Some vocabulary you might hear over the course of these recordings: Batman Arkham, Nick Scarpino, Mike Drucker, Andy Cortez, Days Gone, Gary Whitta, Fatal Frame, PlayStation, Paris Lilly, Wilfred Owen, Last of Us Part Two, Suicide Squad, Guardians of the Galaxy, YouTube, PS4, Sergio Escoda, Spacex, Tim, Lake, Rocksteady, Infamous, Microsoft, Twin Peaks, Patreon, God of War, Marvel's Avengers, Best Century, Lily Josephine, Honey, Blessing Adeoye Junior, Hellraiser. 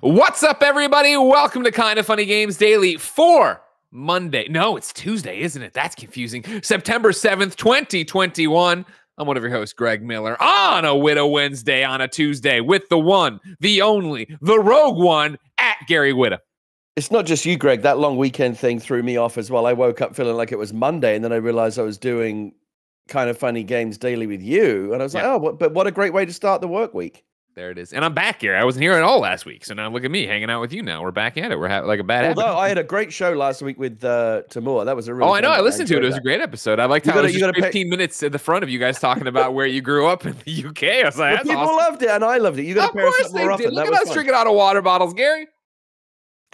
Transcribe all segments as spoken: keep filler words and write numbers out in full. What's up, everybody? Welcome to Kind of Funny Games Daily for Monday. No, it's Tuesday, isn't it? That's confusing. September seventh, twenty twenty-one. I'm one of your hosts, Greg Miller, on a Whitta Wednesday, on a Tuesday, with the one, the only, the rogue one, at Gary Whitta. It's not just you, Greg. That long weekend thing threw me off as well. I woke up feeling like it was Monday, and then I realized I was doing Kind of Funny Games Daily with you. And I was yeah. like, oh, but what a great way to start the work week. There it is. And I'm back here. I wasn't here at all last week. So now look at me hanging out with you now. We're back at it. We're like a bad Although habit. I had a great show last week with uh, Tamora. That was a really Oh, I know. I listened to it. It was that. a great episode. I liked you how gotta, it was just fifteen pick... minutes at the front of you guys talking about where you grew up in the U K. I was like, well, that's people awesome. loved it, and I loved it. You got to pair us more often. Look at us fun. drinking out of water bottles, Gary.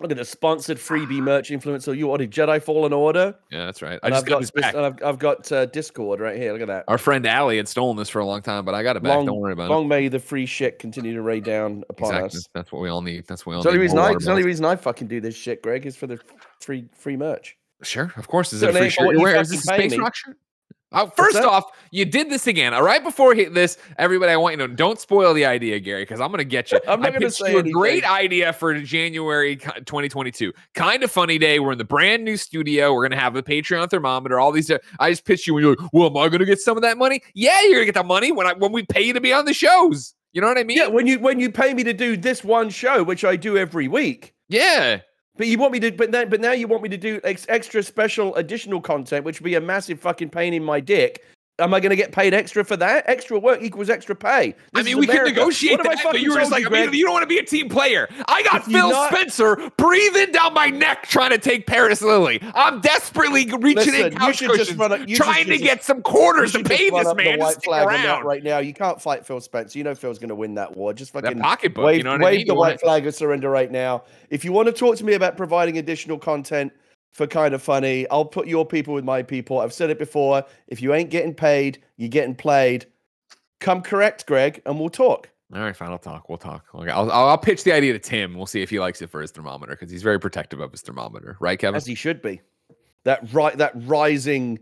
Look at the sponsored freebie merch influencer. You ordered Jedi Fallen Order. Yeah, that's right. I and just I've got, got this back. And I've, I've got uh, Discord right here. Look at that. Our friend Ali had stolen this for a long time, but I got it back. Long, Don't worry about long it. Long may the free shit continue to rain down upon exactly. us. That's what we all need. That's what we all so need. Reason I, the only reason I fucking do this shit, Greg, is for the free free merch. Sure, of course. Is so it a free shirt? Where is this Space Rock shirt? Uh, first off, you did this again. All right, before we hit this, everybody, I want you to know, don't spoil the idea, Gary, because I'm going to get you. I'm not going to say you a great idea for January twenty twenty-two. Kind of Funny Day. We're in the brand new studio. We're going to have the Patreon thermometer. All these. I just pitched you when you're like, well, am I going to get some of that money? Yeah, you're going to get that money when I when we pay you to be on the shows. You know what I mean? Yeah, when you when you pay me to do this one show, which I do every week. Yeah. But you want me to, but then, but now you want me to do ex extra special additional content, which would be a massive fucking pain in my dick. Am I going to get paid extra for that? Extra work equals extra pay. This I mean, we could negotiate what that, I but you were just like, you, I mean, you don't want to be a team player. I got if Phil Spencer breathing down my neck trying to take Paris Lilly. I'm desperately reaching Listen, in couch cushions, a, trying just, to just, get some quarters to pay this man to stick around. Right now, you can't fight Phil Spencer. You know Phil's going to win that war. Just fucking that pocketbook, wave, you know what wave I mean? the you white flag of surrender right now. If you want to talk to me about providing additional content for Kind of Funny, I'll put your people with my people. I've said it before. If you ain't getting paid, you're getting played. Come correct, Greg, and we'll talk. All right, fine. I'll talk. We'll talk. I'll, I'll pitch the idea to Tim. We'll see if he likes it for his thermometer, because he's very protective of his thermometer. Right, Kevin? As he should be. That ri that rising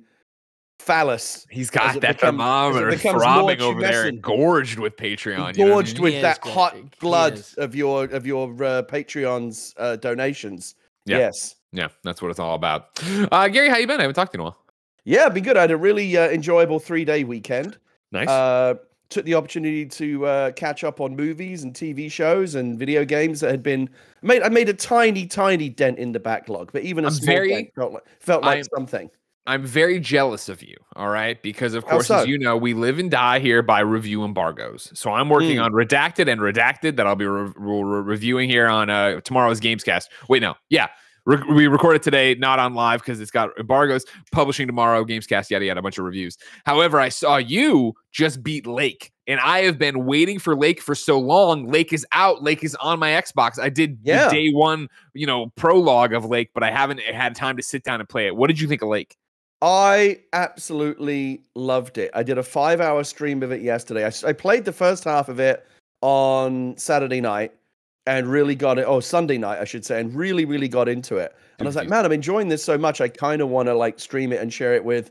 phallus. He's got that become, thermometer throbbing over there, engorged with Patreon. Engorged you know with that Greg. hot blood of your, of your uh, Patreon's uh, donations. Yeah. Yes. Yeah, that's what it's all about. Uh, Gary, how you been? I haven't talked to you in a while. Yeah, I've been good. I had a really uh, enjoyable three-day weekend. Nice. Uh, took the opportunity to uh, catch up on movies and T V shows and video games that had been made. I made a tiny, tiny dent in the backlog, but even a I'm small very, dent felt like, felt like I'm, something. I'm very jealous of you, all right? Because, of course, so? as you know, we live and die here by review embargoes. So I'm working mm. on Redacted and Redacted that I'll be re re reviewing here on uh, tomorrow's Gamescast. Wait, no. Yeah. We recorded today, not on live because it's got embargoes. Publishing tomorrow, Gamescast, yada, yada, a bunch of reviews. However, I saw you just beat Lake, and I have been waiting for Lake for so long. Lake is out. Lake is on my Xbox. I did yeah. the day one, you know, prologue of Lake, but I haven't had time to sit down and play it. What did you think of Lake? I absolutely loved it. I did a five-hour stream of it yesterday. I, I played the first half of it on Saturday night. And really got it, oh, Sunday night, I should say, and really, really got into it. And I was like, man, I'm enjoying this so much. I kind of want to like stream it and share it with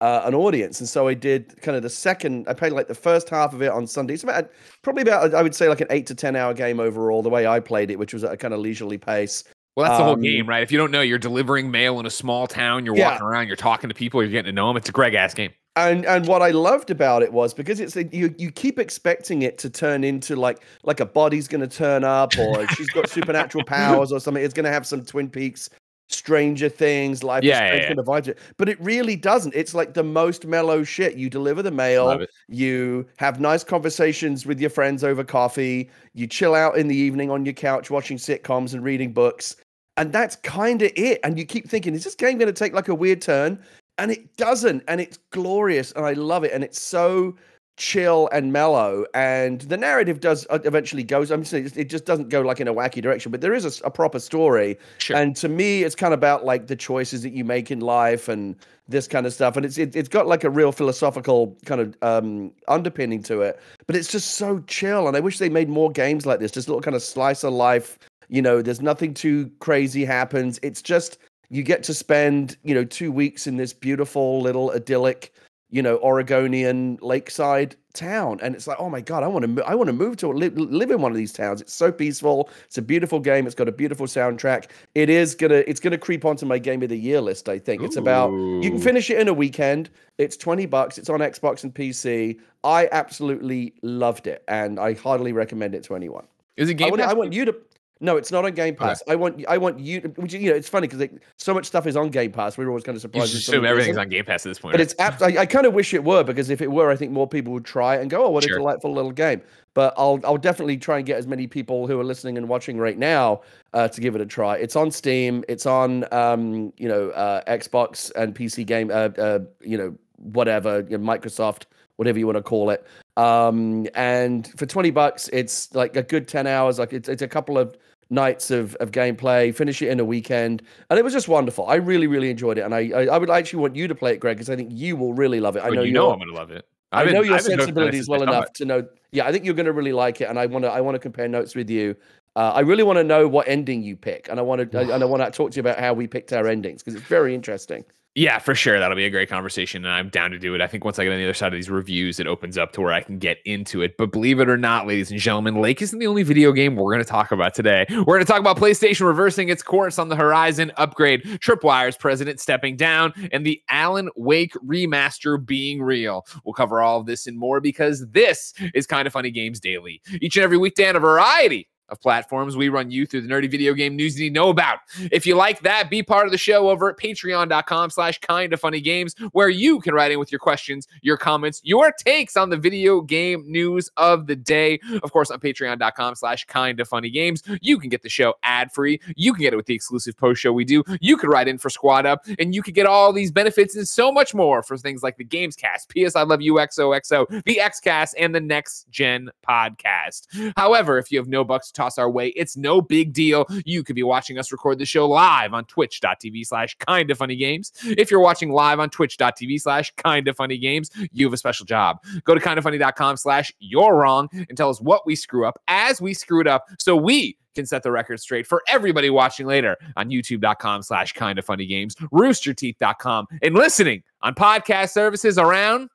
uh, an audience. And so I did kind of the second, I played like the first half of it on Sunday. It's about, probably about, I would say like an eight to ten hour game overall, the way I played it, which was at a kind of leisurely pace. Well, that's the whole um, game, right? If you don't know, you're delivering mail in a small town, you're yeah. walking around, you're talking to people, you're getting to know them. It's a Greg-ass game. And and what I loved about it was because it's a, you you keep expecting it to turn into like like a body's going to turn up, or she's got supernatural powers or something. It's going to have some Twin Peaks, Stranger Things, Life yeah, is yeah, yeah. going to it. But it really doesn't. It's like the most mellow shit. You deliver the mail. You have nice conversations with your friends over coffee. You chill out in the evening on your couch watching sitcoms and reading books. And that's kind of it. And you keep thinking, is this game going to take like a weird turn? And it doesn't, and it's glorious, and I love it, and it's so chill and mellow, and the narrative does eventually goes, I'm saying it just doesn't go like in a wacky direction, but there is a, a proper story, sure. and to me, it's kind of about like the choices that you make in life and this kind of stuff, and it's it, it's got like a real philosophical kind of um, underpinning to it, but it's just so chill, and I wish they made more games like this, just a little kind of slice of life, you know, there's nothing too crazy happens, it's just... You get to spend, you know, two weeks in this beautiful little idyllic you know, Oregonian lakeside town. And it's like, oh my God, I want to, I want to move to live, live in one of these towns. It's so peaceful. It's a beautiful game. It's got a beautiful soundtrack. It is going to, it's going to creep onto my game of the year list. I think Ooh. It's about, you can finish it in a weekend. It's twenty bucks. It's on Xbox and P C. I absolutely loved it. And I heartily recommend it to anyone. Is it Game I want, Pass? I want you to, no, it's not on Game Pass. Okay. I want, I want you to, which, you know, it's funny because it, so much stuff is on Game Pass. We were always kind of surprised. You assume everything's on Game Pass at this point. But right? it's, apt, I, I kind of wish it were, because if it were, I think more people would try and go, oh, what sure. a delightful little game. But I'll, I'll definitely try and get as many people who are listening and watching right now uh, to give it a try. It's on Steam. It's on, um, you know, uh, Xbox and P C game, uh, uh, you know, whatever, you know, Microsoft, whatever you want to call it. Um, and for twenty bucks, it's like a good ten hours. Like it's, it's a couple of nights of, of gameplay, finish it in a weekend. And it was just wonderful. I really, really enjoyed it. And I, I, I would actually want you to play it, Greg, because I think you will really love it. I know, you know I'm going to love it. I know your sensibilities well enough to know. Yeah, I think you're going to really like it. And I want to, I want to compare notes with you. Uh, I really want to know what ending you pick. And I want to, and I want to talk to you about how we picked our endings, because it's very interesting. Yeah, for sure. That'll be a great conversation, and I'm down to do it. I think once I get on the other side of these reviews, it opens up to where I can get into it. But believe it or not, ladies and gentlemen, Lake isn't the only video game we're going to talk about today. We're going to talk about PlayStation reversing its course on the Horizon upgrade, Tripwire's president stepping down, and the Alan Wake remaster being real. We'll cover all of this and more, because this is Kind of Funny Games Daily. Each and every weekday on a variety of platforms, we run you through the nerdy video game news you need to know about. If you like that, be part of the show over at patreon.com slash kind of funny games, where you can write in with your questions, your comments, your takes on the video game news of the day. Of course, on patreon.com slash kind of funny games, you can get the show ad-free. You can get it with the exclusive post show we do. You can write in for Squad Up, and you can get all these benefits and so much more for things like the Games Cast, P S I Love You X O X O, the X-Cast, and the Next Gen Podcast. However, if you have no bucks to toss our way, it's no big deal. You could be watching us record the show live on twitch.tv slash kind of funny games. If you're watching live on twitch.tv slash kind of funny games, you have a special job. Go to kindoffunny.com slash you're wrong and tell us what we screw up as we screw it up, so we can set the record straight for everybody watching later on youtube.com slash kind of funny games, rooster teeth dot com, and listening on podcast services around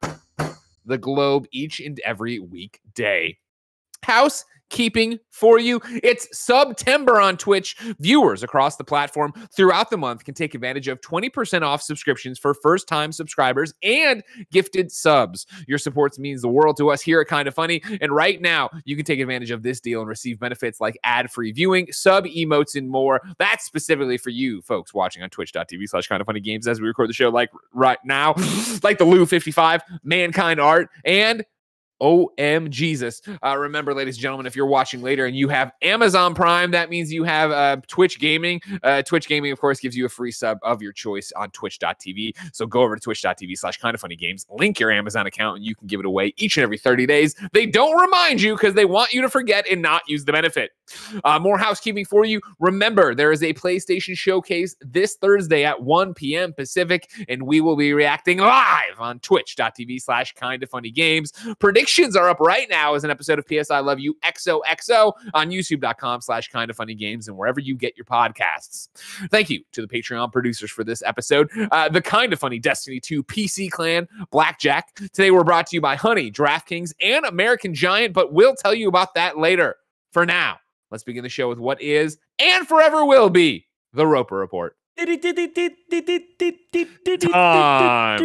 the globe each and every weekday. House keeping for you. It's September on Twitch. Viewers across the platform throughout the month can take advantage of twenty percent off subscriptions for first-time subscribers and gifted subs. Your support means the world to us here at Kind of Funny, and right now you can take advantage of this deal and receive benefits like ad-free viewing, sub emotes, and more. That's specifically for you folks watching on twitch.tv slash kind of funny games as we record the show like right now, like the Lou fifty-five, Mankind Art, and O M Jesus. Uh, remember, ladies and gentlemen, if you're watching later and you have Amazon Prime, that means you have uh, Twitch Gaming. Uh, Twitch Gaming, of course, gives you a free sub of your choice on twitch dot t v. So go over to twitch.tv slash kind of funny games, link your Amazon account, and you can give it away each and every thirty days. They don't remind you because they want you to forget and not use the benefit. Uh, more housekeeping for you. Remember, there is a PlayStation showcase this Thursday at one p m Pacific, and we will be reacting live on twitch.tv slash kind of funny games. Predictions are up right now as an episode of P S I Love You X O X O on youtube.com slash kind of funny games and wherever you get your podcasts. Thank you to the Patreon producers for this episode. Uh, the Kind of Funny Destiny two P C Clan, Blackjack. Today we're brought to you by Honey, DraftKings, and American Giant, but we'll tell you about that later. For now, let's begin the show with what is, and forever will be, the Roper Report. Time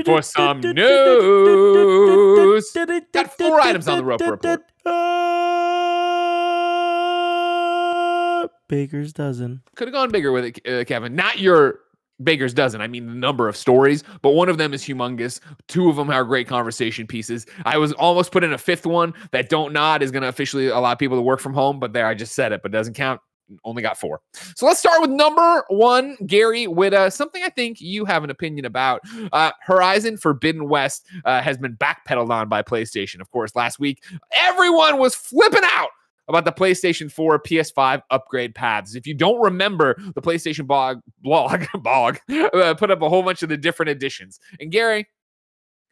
for some news. Got four items on the Roper Report. Uh, baker's dozen. Could have gone bigger with it, uh, Kevin. Not your baker's dozen. I mean the number of stories, but one of them is humongous. Two of them are great conversation pieces. I was almost put in a fifth one that Don't Nod is going to officially allow people to work from home, but there, I just said it, but it doesn't count. Only got four. So let's start with number one, Gary Whitta, something I think you have an opinion about. Uh, Horizon Forbidden West uh, has been backpedaled on by PlayStation. Of course, last week, everyone was flipping out about the PlayStation four, P S five upgrade paths. If you don't remember, the PlayStation blog, blog, blog uh, put up a whole bunch of the different editions. And Gary,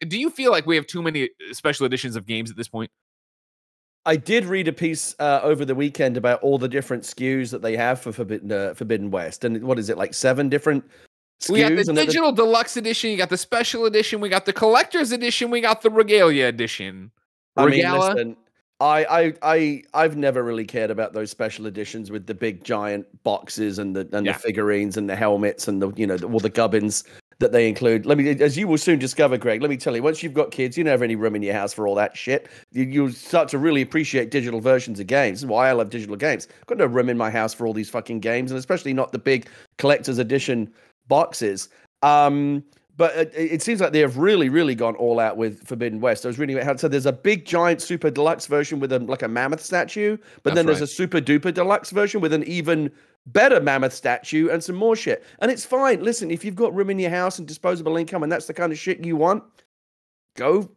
do you feel like we have too many special editions of games at this point? I did read a piece uh, over the weekend about all the different S K Us that they have for Forbidden, uh, Forbidden West. And what is it, like seven different Skews, we got the digital the... deluxe edition. You got the special edition. We got the collector's edition. We got the regalia edition. I Regala. mean, listen, I, I, I, I've never really cared about those special editions with the big giant boxes and the and yeah. the figurines and the helmets and the you know the, all the gubbins that they include. Let me, as you will soon discover, Greg. Let me tell you, once you've got kids, you don't have any room in your house for all that shit. You, you start to really appreciate digital versions of games. This is why I love digital games. I've got no room in my house for all these fucking games, and especially not the big collector's edition boxes. Um, but it, it seems like they have really, really gone all out with Forbidden West. I was reading about how so there's a big, giant, super deluxe version with a, like a mammoth statue, but That's then there's right. a super duper deluxe version with an even better mammoth statue and some more shit. And it's fine. Listen, if you've got room in your house and disposable income and that's the kind of shit you want, go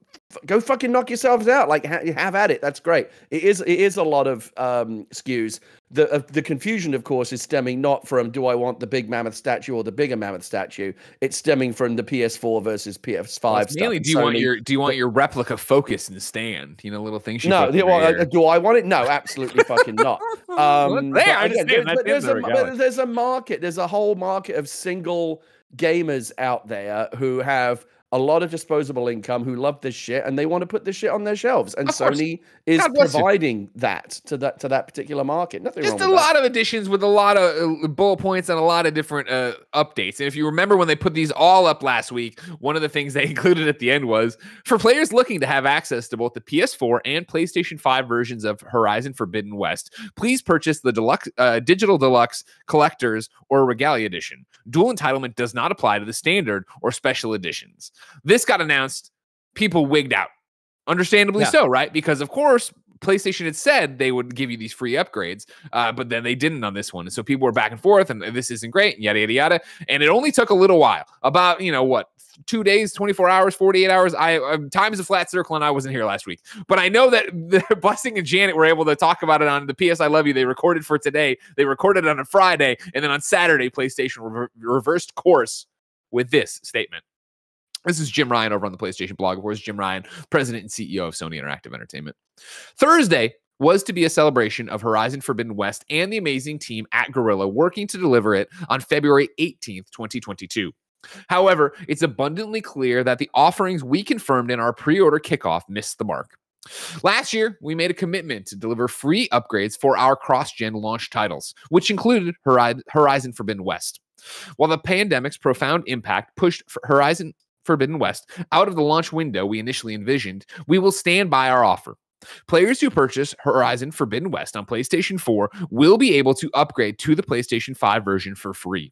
go fucking knock yourselves out. Like, ha have at it. That's great. It is it is a lot of um, S K Us. The, uh, the confusion, of course, is stemming not from do I want the big mammoth statue or the bigger mammoth statue. It's stemming from the P S four versus P S five well, stuff. Mainly, do you Sony, want your do you want your replica Focus and stand? You know, little things. You no, the, well, do I want it? No, absolutely fucking not. Um, there, I again, there's, but there's, a, there's a market. There's a whole market of single gamers out there who have a lot of disposable income, who love this shit, and they want to put this shit on their shelves. And Sony is providing you. that to that to that particular market. Nothing Just wrong with Just a lot that. of editions with a lot of uh, bullet points and a lot of different uh, updates. And if you remember when they put these all up last week, one of the things they included at the end was, for players looking to have access to both the P S four and PlayStation five versions of Horizon Forbidden West, please purchase the deluxe, uh, Digital Deluxe, Collectors, or Regalia Edition. Dual entitlement does not apply to the Standard or Special Editions. This got announced, people wigged out. Understandably yeah. so, right? Because, of course, PlayStation had said they would give you these free upgrades, uh, but then they didn't on this one. And so people were back and forth, and this isn't great, and yada, yada, yada. And it only took a little while, about, you know, what, two days, twenty-four hours, forty-eight hours. I uh, Time is a flat circle, and I wasn't here last week. But I know that the Blessing and Janet were able to talk about it on the P S I Love You. They recorded for today. They recorded on a Friday, and then on Saturday, PlayStation rever reversed course with this statement. This is Jim Ryan over on the PlayStation blog. Of course, Jim Ryan, president and C E O of Sony Interactive Entertainment. Thursday was to be a celebration of Horizon Forbidden West and the amazing team at Gorilla working to deliver it on February eighteenth, twenty twenty-two. However, it's abundantly clear that the offerings we confirmed in our pre-order kickoff missed the mark. Last year, we made a commitment to deliver free upgrades for our cross-gen launch titles, which included Horizon Forbidden West. While the pandemic's profound impact pushed Horizon Forbidden West out of the launch window we initially envisioned, we will stand by our offer. Players who purchase Horizon Forbidden West on PlayStation four will be able to upgrade to the PlayStation five version for free.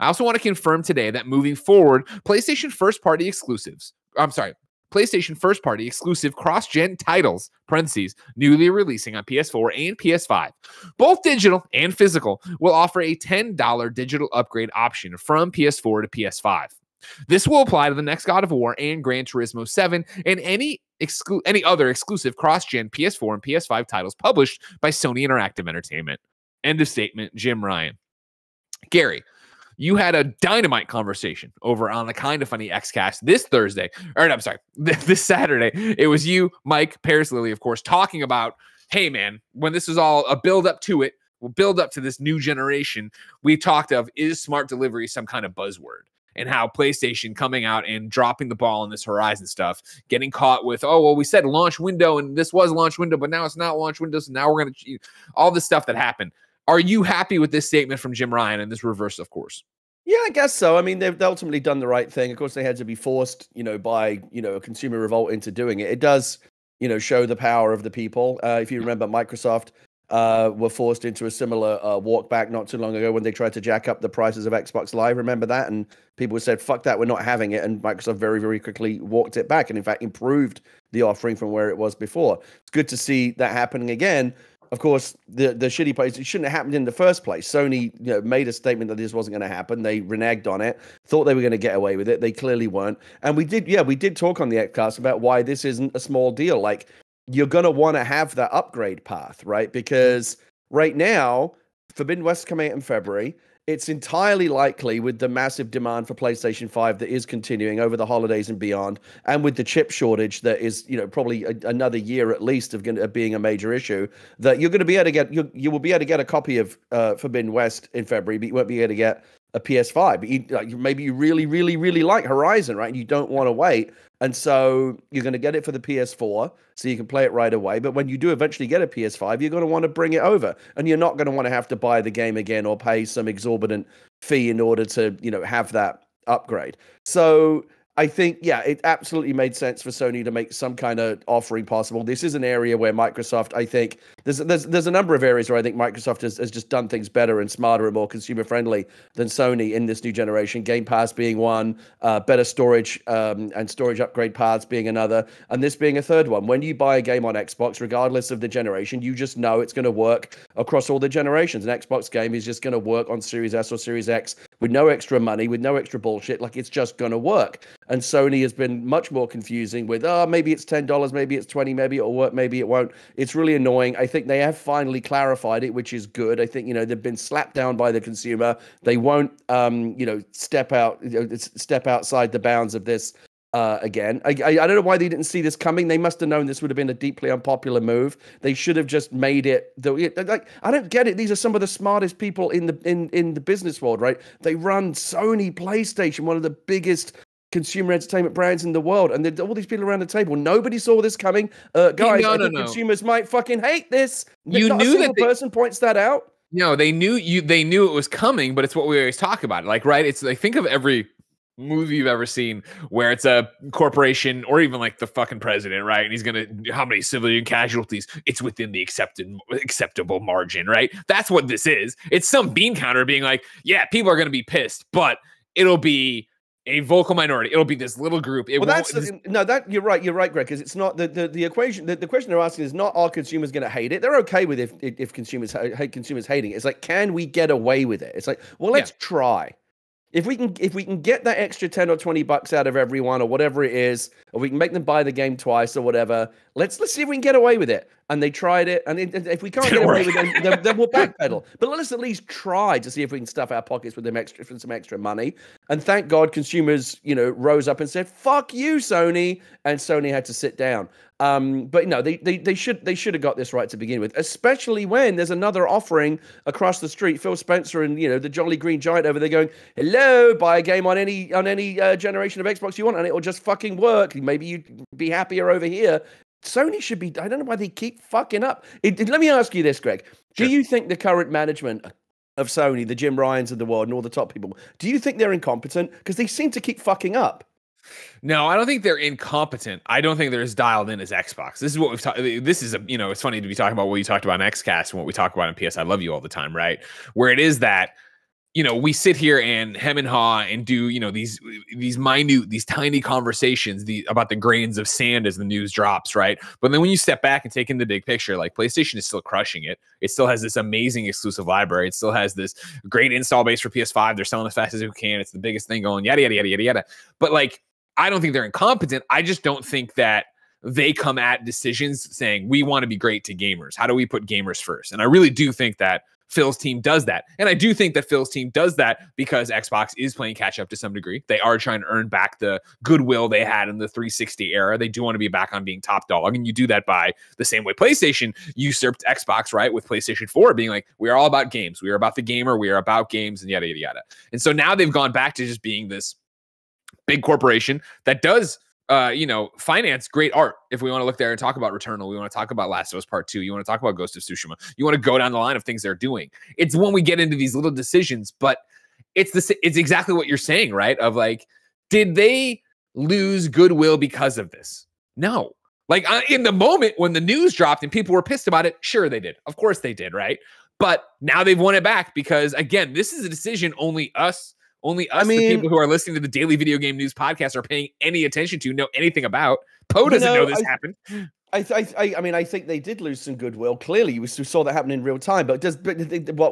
I also want to confirm today that moving forward, PlayStation first-party exclusives, I'm sorry, PlayStation first-party exclusive cross-gen titles, parentheses, newly releasing on P S four and P S five, both digital and physical, will offer a ten dollar digital upgrade option from P S four to P S five. This will apply to the next God of War and Gran Turismo seven and any exclu any other exclusive cross-gen P S four and P S five titles published by Sony Interactive Entertainment. End of statement, Jim Ryan. Gary, you had a dynamite conversation over on the Kind of Funny X-Cast this Thursday. Or, no, I'm sorry, this Saturday. It was you, Mike, Paris Lilly, of course, talking about, hey, man, when this was all a build-up to it, we'll build up to this new generation, we talked of, is smart delivery some kind of buzzword? And how PlayStation coming out and dropping the ball on this Horizon stuff, getting caught with, oh, well, we said launch window, and this was launch window, but now it's not launch window, so now we're going to all this stuff that happened. Are you happy with this statement from Jim Ryan and this reverse, of course? Yeah, I guess so. I mean, they've ultimately done the right thing. Of course, they had to be forced, you know, by, you know, a consumer revolt into doing it. It does, you know, show the power of the people. Uh, if you remember, Microsoft Uh, were forced into a similar uh, walk back not too long ago when they tried to jack up the prices of Xbox Live. Remember that? And people said, fuck that, we're not having it. And Microsoft very, very quickly walked it back and, in fact, improved the offering from where it was before. It's good to see that happening again. Of course, the, the shitty place, it shouldn't have happened in the first place. Sony, you know, made a statement that this wasn't going to happen. They reneged on it, thought they were going to get away with it. They clearly weren't. And we did, yeah, we did talk on the Xcast about why this isn't a small deal. Like, you're going to want to have that upgrade path, right? Because right now, Forbidden West coming out in February, it's entirely likely with the massive demand for PlayStation five that is continuing over the holidays and beyond, and with the chip shortage that is, you know, probably a, another year at least of, gonna, of being a major issue, that you're going to be able to get, you will be able to get a copy of uh, Forbidden West in February, but you won't be able to get a P S five, but you, like, maybe you really, really, really like Horizon, right? And you don't want to wait. And so you're going to get it for the P S four so you can play it right away. But when you do eventually get a P S five, you're going to want to bring it over, and you're not going to want to have to buy the game again or pay some exorbitant fee in order to, you know, have that upgrade. So I think, yeah, it absolutely made sense for Sony to make some kind of offering possible. This is an area where Microsoft, I think, there's there's, there's a number of areas where I think Microsoft has, has just done things better and smarter and more consumer-friendly than Sony in this new generation. Game Pass being one, uh, better storage um, and storage upgrade paths being another, and this being a third one. When you buy a game on Xbox, regardless of the generation, you just know it's going to work across all the generations. An Xbox game is just going to work on Series S or Series X with no extra money, with no extra bullshit. Like, it's just going to work. And Sony has been much more confusing with, oh, maybe it's ten dollars, maybe it's twenty dollars, maybe it'll work, maybe it won't. It's really annoying. I think they have finally clarified it, which is good. I think, you know, they've been slapped down by the consumer. They won't, um, you know, step out, you know, step outside the bounds of this uh, again. I, I, I don't know why they didn't see this coming. They must have known this would have been a deeply unpopular move. They should have just made it. The, like, I don't get it. These are some of the smartest people in the in in the business world, right? They run Sony PlayStation, one of the biggest consumer entertainment brands in the world, and all these people around the table, nobody saw this coming. Uh, guys, no, no, I think no. consumers might fucking hate this. You Not knew a single that they, person points that out. No, they knew you. They knew it was coming, but it's what we always talk about. Like, right? It's like, think of every movie you've ever seen where it's a corporation or even like the fucking president, right? And he's gonna, how many civilian casualties? It's within the accepted acceptable margin, right? That's what this is. It's some bean counter being like, yeah, people are gonna be pissed, but it'll be a vocal minority. It'll be this little group. It well, that's this- no. That you're right. You're right, Greg. Because it's not the the, the equation. The, the question they're asking is not, are consumers going to hate it? They're okay with if if consumers hate consumers hating it. It's like, can we get away with it? It's like, well, let's yeah. try. If we can, if we can get that extra ten or twenty bucks out of everyone, or whatever it is, or we can make them buy the game twice, or whatever. Let's let's see if we can get away with it. And they tried it, and it, if we can't Didn't get away work. with it, then, then we'll backpedal. But let's at least try to see if we can stuff our pockets with them extra for some extra money. And thank God, consumers, you know, rose up and said, "Fuck you, Sony," and Sony had to sit down. Um, but no, they, they they should they should have got this right to begin with, especially when there's another offering across the street. Phil Spencer and, you know, the Jolly Green Giant over there going, "Hello, buy a game on any on any uh, generation of Xbox you want, and it will just fucking work. Maybe you'd be happier over here." Sony should be. I don't know why they keep fucking up. It, it, let me ask you this, Greg. Sure. Do you think the current management of Sony, the Jim Ryans of the world, and all the top people, do you think they're incompetent? Because they seem to keep fucking up. No, I don't think they're incompetent. I don't think they're as dialed in as Xbox. This is what we've talked. This is a, you know, it's funny to be talking about what you talked about in XCast and what we talk about in P S I Love You all the time, right? Where it is that, you know, we sit here and hem and haw and do, you know, these these minute, these tiny conversations the, about the grains of sand as the news drops, right? But then when you step back and take in the big picture, like, PlayStation is still crushing it. It still has this amazing exclusive library. It still has this great install base for P S five. They're selling as fast as they can. It's the biggest thing going, yada, yada, yada, yada, yada. But, like, I don't think they're incompetent. I just don't think that they come at decisions saying, we want to be great to gamers. How do we put gamers first? And I really do think that Phil's team does that. And I do think that Phil's team does that because Xbox is playing catch up to some degree. They are trying to earn back the goodwill they had in the three sixty era. They do want to be back on being top dog. And you do that by the same way PlayStation usurped Xbox, right? With PlayStation four being like, we are all about games. We are about the gamer. We are about games and yada, yada, yada. And so now they've gone back to just being this big corporation that does Uh, you know, finance great art. If we want to look there and talk about Returnal, we want to talk about Last of Us Part Two. You want to talk about Ghost of Tsushima. You want to go down the line of things they're doing. It's when we get into these little decisions, but it's the it's exactly what you're saying, right? Of like, did they lose goodwill because of this? No. Like I, in the moment when the news dropped and people were pissed about it, sure they did. Of course they did, right? But now they've won it back because, again, this is a decision only us. Only us, I mean, the people who are listening to the Daily Video Game News podcast, are paying any attention to, know anything about. Poe doesn't you know, know this I, happened. I, I, I, I mean, I think they did lose some goodwill. Clearly, we saw that happen in real time. But does but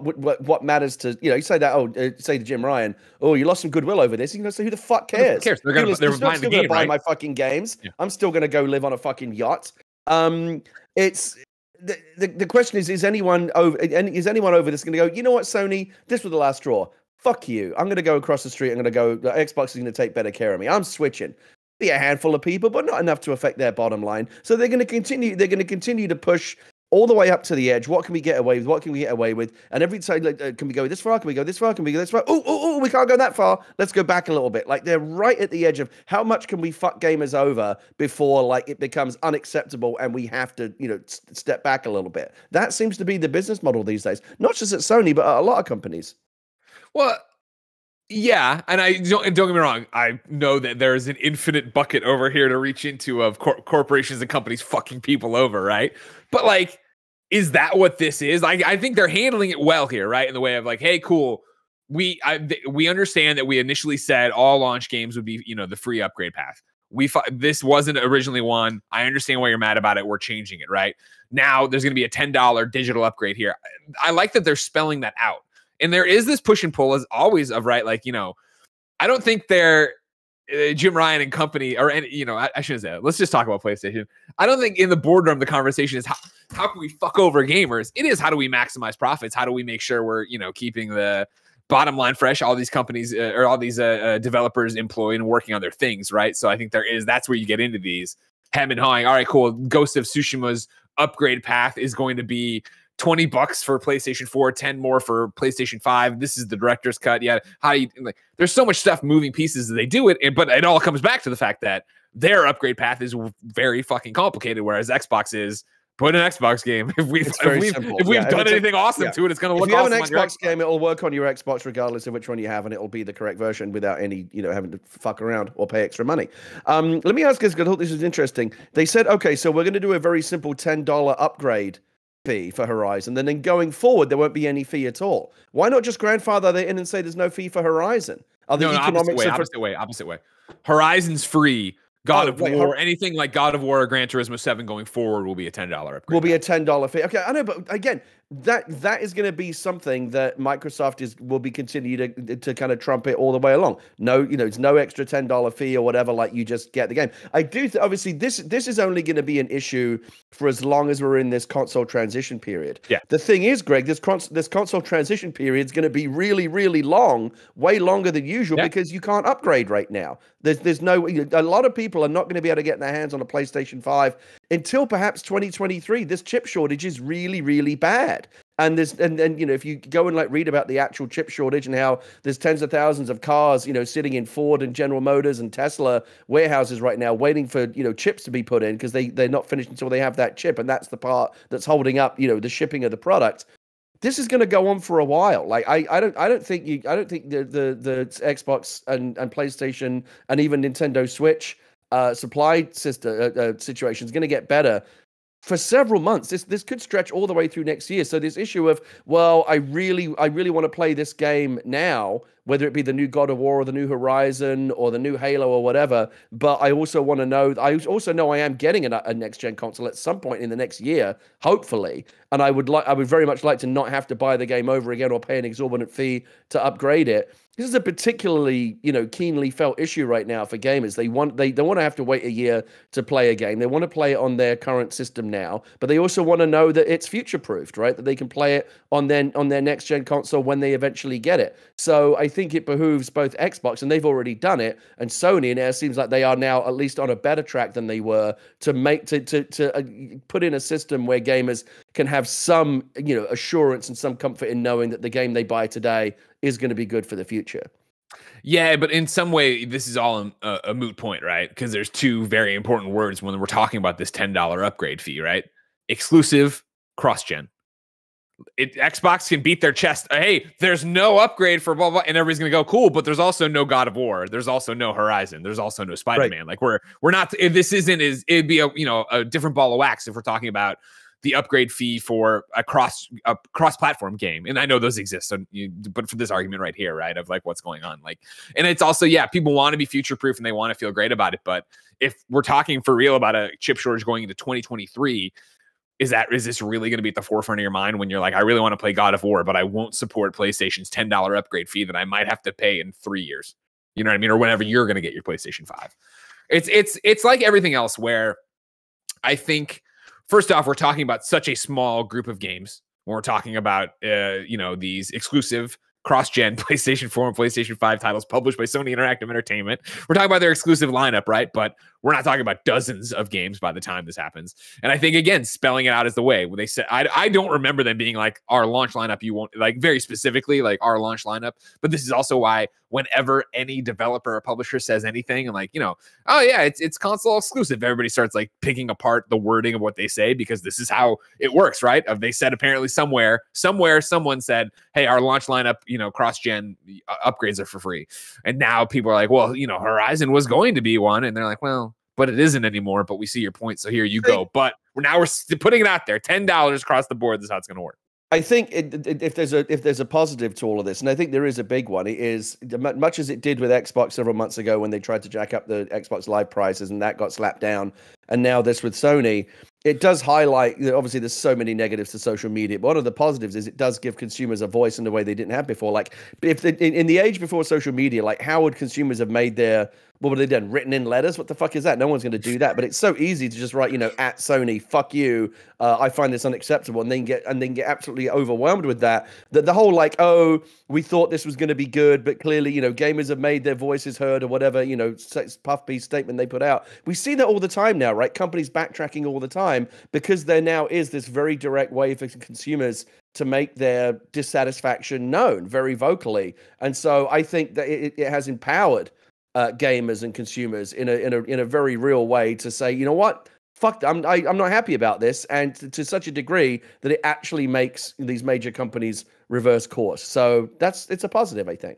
what what what matters to, you know? You say that oh, uh, say to Jim Ryan, oh, you lost some goodwill over this. You know, so who the fuck cares? Who cares? They're going to they're buying the game, buy right? my fucking games. Yeah. I'm still going to go live on a fucking yacht. Um, it's. The, the the question is, is anyone over? Is anyone over this going to go, you know what, Sony? This was the last straw. Fuck you. I'm going to go across the street. I'm going to go. Xbox is going to take better care of me. I'm switching. Be a handful of people, but not enough to affect their bottom line. So they're going to continue. They're going to continue to push all the way up to the edge. What can we get away with? What can we get away with? And every time, like, uh, can we go this far? Can we go this far? Can we go this far? Oh, oh, oh, we can't go that far. Let's go back a little bit. Like, they're right at the edge of how much can we fuck gamers over before, like, it becomes unacceptable and we have to, you know, st- step back a little bit. That seems to be the business model these days, not just at Sony, but at a lot of companies. Well, yeah, and I don't, don't get me wrong. I know that there is an infinite bucket over here to reach into of cor- corporations and companies fucking people over, right? But like, is that what this is? I, I think they're handling it well here, right? In the way of like, hey, cool, we I, th- we understand that we initially said all launch games would be, you know, the free upgrade path. We fu- this wasn't originally one. I understand why you're mad about it. We're changing it, right? Now there's going to be a ten dollars digital upgrade here. I, I like that they're spelling that out. And there is this push and pull, as always, of right, like, you know, I don't think they're uh, Jim Ryan and company, or any, you know, I, I shouldn't say that. Let's just talk about PlayStation. I don't think in the boardroom the conversation is how how can we fuck over gamers. It is how do we maximize profits? How do we make sure we're, you know, keeping the bottom line fresh? All these companies uh, or all these uh, uh, developers employed and working on their things, right? So I think there is that's where you get into these hem and hawing. All right, cool. Ghost of Tsushima's upgrade path is going to be twenty bucks for PlayStation four, ten more for PlayStation five. This is the director's cut. Yeah, how do you like? There's so much stuff, moving pieces that they do it, and, but it all comes back to the fact that their upgrade path is very fucking complicated, whereas Xbox is put an Xbox game. If we've if we've, if we've yeah, done anything a, awesome yeah. to it, it's going to look awesome. If you have an Xbox game, it'll work on your Xbox regardless of which one you have, and it'll be the correct version without any, you know, having to fuck around or pay extra money. Um, let me ask this because I thought this was interesting. They said, okay, so we're going to do a very simple ten dollars upgrade fee for Horizon, and then going forward there won't be any fee at all. Why not just grandfather that in and say there's no fee for Horizon? Are the no, no, opposite, way, opposite for- way, opposite way. Horizon's free. God oh, of wait, War, Hor- anything like God of War or Gran Turismo seven going forward will be a ten dollars upgrade. Will be a ten dollars fee. Okay, I know, but again, that that is going to be something that Microsoft is will be continuing to to kind of trumpet all the way along. No, you know, it's no extra ten dollars fee or whatever. Like, you just get the game. I do th- obviously this this is only going to be an issue for as long as we're in this console transition period. Yeah. The thing is, Greg, this cons- this console transition period is going to be really, really long, way longer than usual, yeah. because you can't upgrade right now. There's there's no a lot of people are not going to be able to get their hands on a PlayStation five until perhaps twenty twenty-three. This chip shortage is really, really bad. And there's and then, you know, if you go and like read about the actual chip shortage and how there's tens of thousands of cars, you know, sitting in Ford and General Motors and Tesla warehouses right now waiting for, you know, chips to be put in because they, they're not finished until they have that chip. And that's the part that's holding up, you know, the shipping of the product. This is going to go on for a while. Like I, I don't, I don't think you, I don't think the the, the Xbox and, and PlayStation and even Nintendo Switch uh, supply sister uh, uh, situation is going to get better for several months. This this could stretch all the way through next year. So this issue of, well, I really, I really want to play this game now, whether it be the new God of War or the new Horizon or the new Halo or whatever, but I also want to know, I also know I am getting a, a next-gen console at some point in the next year, hopefully, and I would like, I would very much like to not have to buy the game over again or pay an exorbitant fee to upgrade it. This is a particularly, you know, keenly felt issue right now for gamers. They want, they don't want to have to wait a year to play a game. They want to play it on their current system now, but they also want to know that it's future-proofed, right? That they can play it on their, on their next-gen console when they eventually get it. So I think it behooves both Xbox, and they've already done it, and Sony, and it seems like they are now at least on a better track than they were to make to to to uh, put in a system where gamers can have some, you know, assurance and some comfort in knowing that the game they buy today is going to be good for the future. Yeah, but in some way, this is all a, a moot point, right? Because there's two very important words when we're talking about this ten dollars upgrade fee, right? Exclusive, cross-gen. It, Xbox can beat their chest. Hey, there's no upgrade for blah blah, and everybody's gonna go cool. But there's also no God of War. There's also no Horizon. There's also no Spider-Man. Right. Like we're we're not. If this isn't is it'd be a you know a different ball of wax if we're talking about the upgrade fee for a cross a cross-platform game. And I know those exist. So, you, but for this argument right here, right, of like what's going on, like, and it's also yeah, people want to be future-proof and they want to feel great about it. But if we're talking for real about a chip shortage going into twenty twenty-three. Is that is this really going to be at the forefront of your mind when you're like, I really want to play God of War, but I won't support PlayStation's ten dollars upgrade fee that I might have to pay in three years? You know what I mean? Or whenever you're going to get your PlayStation five. It's it's it's like everything else where I think, first off, we're talking about such a small group of games. When we're talking about, uh, you know, these exclusive cross-gen PlayStation four and PlayStation five titles published by Sony Interactive Entertainment. We're talking about their exclusive lineup, right? But We're not talking about dozens of games by the time this happens. And I think, again, spelling it out is the way. When they said, I, I don't remember them being like, our launch lineup, you won't, like very specifically, like our launch lineup. But this is also why whenever any developer or publisher says anything and like, you know, oh yeah, it's, it's console exclusive, everybody starts like picking apart the wording of what they say, because this is how it works, right? Of they said apparently somewhere, somewhere someone said, hey, our launch lineup, you know, cross-gen upgrades are for free. And now people are like, well, you know, Horizon was going to be one. And they're like, well, but it isn't anymore, but we see your point, so here you go. But we're now we're putting it out there. ten dollars across the board, this is how it's going to work. I think it, it, if there's a if there's a positive to all of this, and I think there is a big one, it is much as it did with Xbox several months ago when they tried to jack up the Xbox Live prices and that got slapped down, and now this with Sony, it does highlight that obviously there's so many negatives to social media, but one of the positives is it does give consumers a voice in a way they didn't have before. Like if they, in, in the age before social media, like how would consumers have made their, what would they done? Written in letters? What the fuck is that? No one's going to do that. But it's so easy to just write, you know, at Sony, fuck you. Uh, I find this unacceptable. And then get and then get absolutely overwhelmed with that. That the whole like, oh, we thought this was going to be good, but clearly, you know, gamers have made their voices heard or whatever, you know, puff piece statement they put out. We see that all the time now, right? Companies backtracking all the time because there now is this very direct way for consumers to make their dissatisfaction known very vocally. And so I think that it, it has empowered Uh, gamers and consumers in a in a in a very real way to say, you know what, fuck, I'm I, I'm not happy about this, and to, to such a degree that it actually makes these major companies reverse course. So that's it's a positive, I think.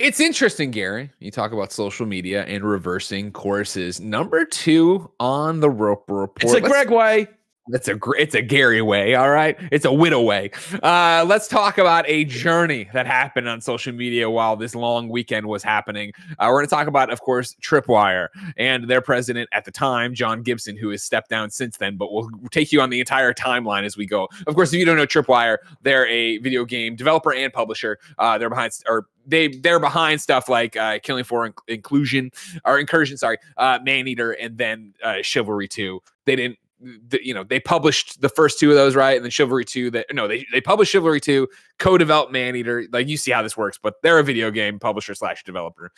It's interesting, Gary. You talk about social media and reversing courses. Number two on the Roper Report. It's a Let's Greg way. That's a it's a Gary way, all right? It's a Whitta way. Uh, let's talk about a journey that happened on social media while this long weekend was happening. Uh, we're going to talk about, of course, Tripwire and their president at the time, John Gibson, who has stepped down since then, but we'll take you on the entire timeline as we go. Of course, if you don't know Tripwire, they're a video game developer and publisher. Uh, they're behind... or. They, they're behind stuff like uh, Killing for in Inclusion, or Incursion, sorry, uh, Maneater, and then uh, Chivalry Two. They didn't, the, you know, they published the first two of those, right? And then Chivalry Two, that no, they, they published Chivalry Two, co-developed Maneater. Like, you see how this works, but they're a video game publisher slash developer.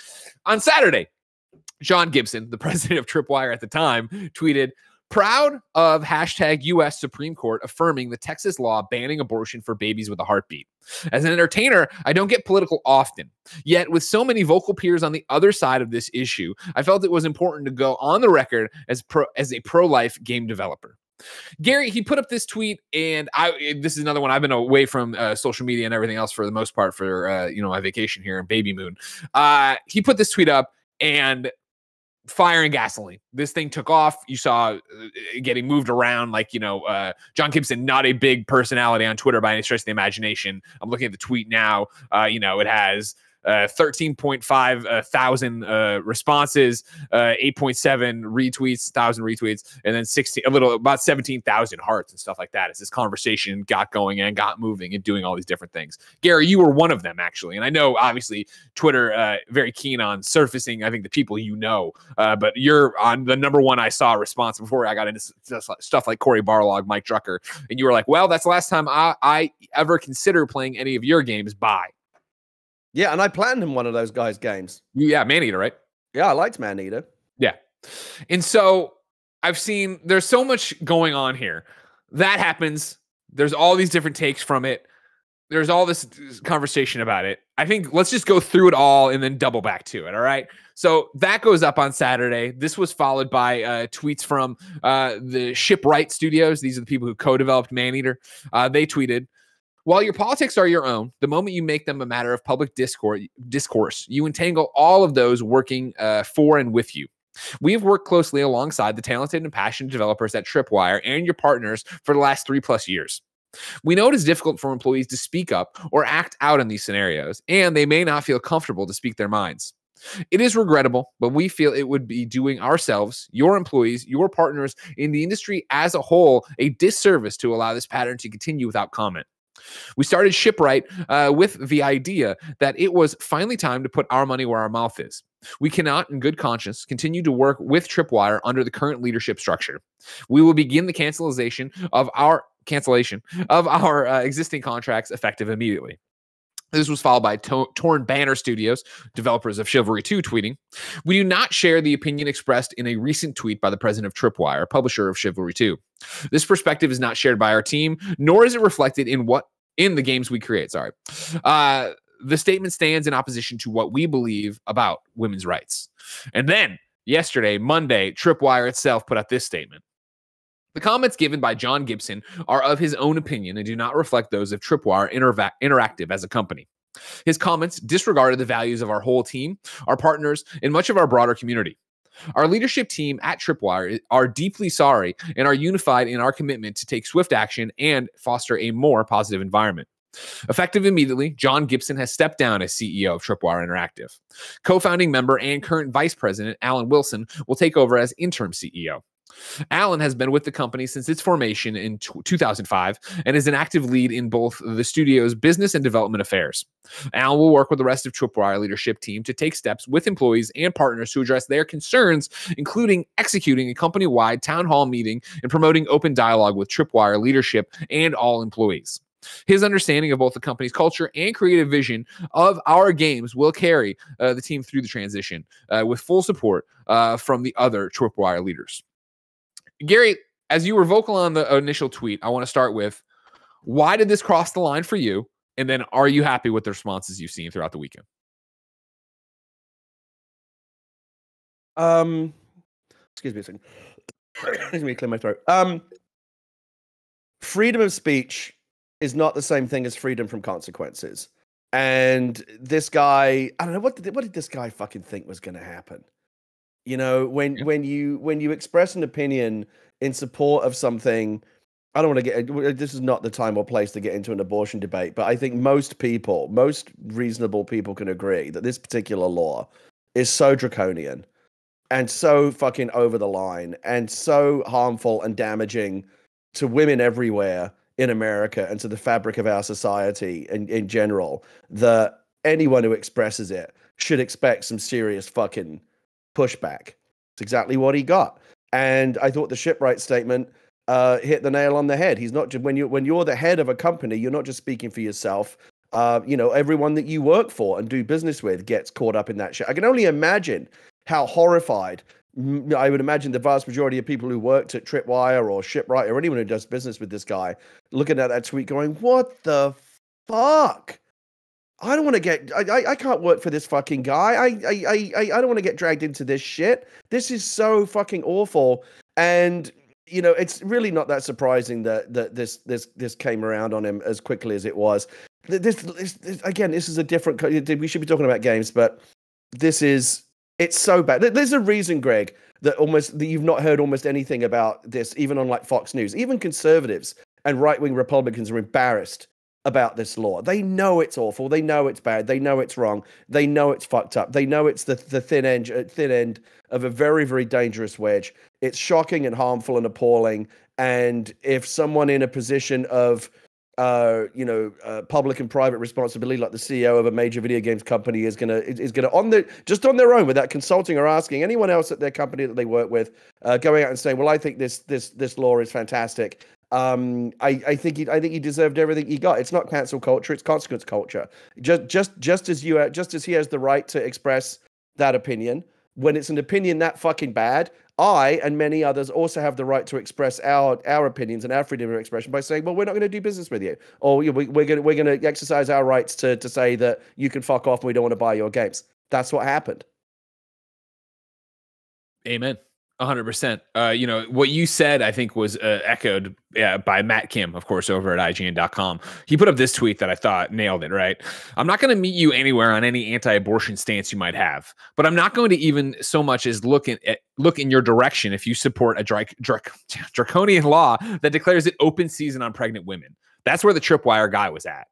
On Saturday, John Gibson, the president of Tripwire at the time, tweeted, "Proud of hashtag U S Supreme Court affirming the Texas law banning abortion for babies with a heartbeat. As an entertainer, I don't get political often. Yet with so many vocal peers on the other side of this issue, I felt it was important to go on the record as pro as a pro-life game developer." Gary, he put up this tweet, and I this is another one. I've been away from uh, social media and everything else for the most part for uh, you know, my vacation here in Baby Moon. Uh, he put this tweet up, and fire and gasoline. This thing took off. You saw it getting moved around, like, you know, uh, John Gibson, not a big personality on Twitter by any stretch of the imagination. I'm looking at the tweet now. Uh, you know, it has uh, thirteen point five uh, thousand uh, responses, uh, eight point seven retweets, thousand retweets, and then sixteen, a little, about seventeen thousand hearts and stuff like that. As this conversation got going and got moving and doing all these different things. Gary, you were one of them, actually. And I know, obviously, Twitter uh, very keen on surfacing, I think, the people you know, uh, but you're on the number one I saw response before I got into stuff like Corey Barlog, Mike Drucker, and you were like, well, that's the last time I, I ever consider playing any of your games, bye. Yeah, and I planned him one of those guys' games. Yeah, Maneater, right? Yeah, I liked Maneater. Yeah. And so I've seen there's so much going on here. That happens. There's all these different takes from it. There's all this conversation about it. I think let's just go through it all and then double back to it, all right? So that goes up on Saturday. This was followed by uh, tweets from uh, the Shipwright Studios. These are the people who co-developed Maneater. Uh, they tweeted, "While your politics are your own, the moment you make them a matter of public discourse, discourse you entangle all of those working uh, for and with you. We have worked closely alongside the talented and passionate developers at Tripwire and your partners for the last three plus years. We know it is difficult for employees to speak up or act out in these scenarios, and they may not feel comfortable to speak their minds. It is regrettable, but we feel it would be doing ourselves, your employees, your partners, in the industry as a whole, a disservice to allow this pattern to continue without comment. We started Shipwright uh, with the idea that it was finally time to put our money where our mouth is. We cannot, in good conscience, continue to work with Tripwire under the current leadership structure. We will begin the cancellation of our cancellation of our uh, existing contracts effective immediately. This was followed by to Torn Banner Studios, developers of Chivalry Two, tweeting, "We do not share the opinion expressed in a recent tweet by the president of Tripwire, publisher of Chivalry Two. This perspective is not shared by our team, nor is it reflected in what in the games we create." Sorry. Uh, the statement stands in opposition to what we believe about women's rights. And then yesterday, Monday, Tripwire itself put out this statement. The comments given by John Gibson are of his own opinion and do not reflect those of Tripwire Interva- Interactive as a company. His comments disregarded the values of our whole team, our partners, and much of our broader community. Our leadership team at Tripwire are deeply sorry and are unified in our commitment to take swift action and foster a more positive environment. Effective immediately, John Gibson has stepped down as C E O of Tripwire Interactive. Co-founding member and current vice president Alan Wilson will take over as interim C E O. Alan has been with the company since its formation in two thousand five and is an active lead in both the studio's business and development affairs. Alan will work with the rest of Tripwire leadership team to take steps with employees and partners to address their concerns, including executing a company-wide town hall meeting and promoting open dialogue with Tripwire leadership and all employees. His understanding of both the company's culture and creative vision of our games will carry uh, the team through the transition uh, with full support uh, from the other Tripwire leaders. Gary, as you were vocal on the initial tweet, I want to start with, why did this cross the line for you? And then are you happy with the responses you've seen throughout the weekend? Um, excuse me a second. Let me clear my throat. Um, freedom of speech is not the same thing as freedom from consequences. And this guy, I don't know, what did, what did this guy fucking think was going to happen? You know, when yeah. when you when you express an opinion in support of something, I don't want to get, this is not the time or place to get into an abortion debate, but I think most people, most reasonable people can agree that this particular law is so draconian and so fucking over the line and so harmful and damaging to women everywhere in America and to the fabric of our society in, in general, that anyone who expresses it should expect some serious fucking pushback. It's exactly what he got, and I thought the shipwright statement uh, hit the nail on the head. He's not just when you when you're the head of a company, you're not just speaking for yourself. Uh, you know, everyone that you work for and do business with gets caught up in that shit. I can only imagine how horrified. I would imagine the vast majority of people who worked at Tripwire or Shipwright or anyone who does business with this guy looking at that tweet, going, "What the fuck? I don't want to get, I, I can't work for this fucking guy. I, I, I, I don't want to get dragged into this shit. This is so fucking awful." And, you know, it's really not that surprising that, that this, this, this came around on him as quickly as it was. This, this, this again, this is a different, we should be talking about games, but this is, it's so bad. There's a reason, Greg, that almost, that you've not heard almost anything about this, even on like Fox News. Even conservatives and right-wing Republicans are embarrassed about this law. They know it's awful. They know it's bad. They know it's wrong. They know it's fucked up. They know it's the, the thin end, thin end of a very, very dangerous wedge. It's shocking and harmful and appalling. And if someone in a position of, uh, you know, uh, public and private responsibility, like the C E O of a major video games company, is gonna is gonna on the just on their own, without consulting or asking anyone else at their company that they work with, uh, going out and saying, "Well, I think this this this law is fantastic." Um, I, I think he, I think he deserved everything he got. It's not cancel culture; it's consequence culture. Just, just, just as you, just as he has the right to express that opinion, when it's an opinion that fucking bad, I and many others also have the right to express our our opinions and our freedom of expression by saying, "Well, we're not going to do business with you," or "We're going to we're going to exercise our rights to to say that you can fuck off and we don't want to buy your games." That's what happened. Amen. one hundred percent. Uh, you know, what you said, I think, was uh, echoed yeah, by Matt Kim, of course, over at I G N dot com. He put up this tweet that I thought nailed it, right? "I'm not going to meet you anywhere on any anti-abortion stance you might have, but I'm not going to even so much as look, in, at, look in your direction if you support a dra dra draconian law that declares it open season on pregnant women." That's where the Tripwire guy was at.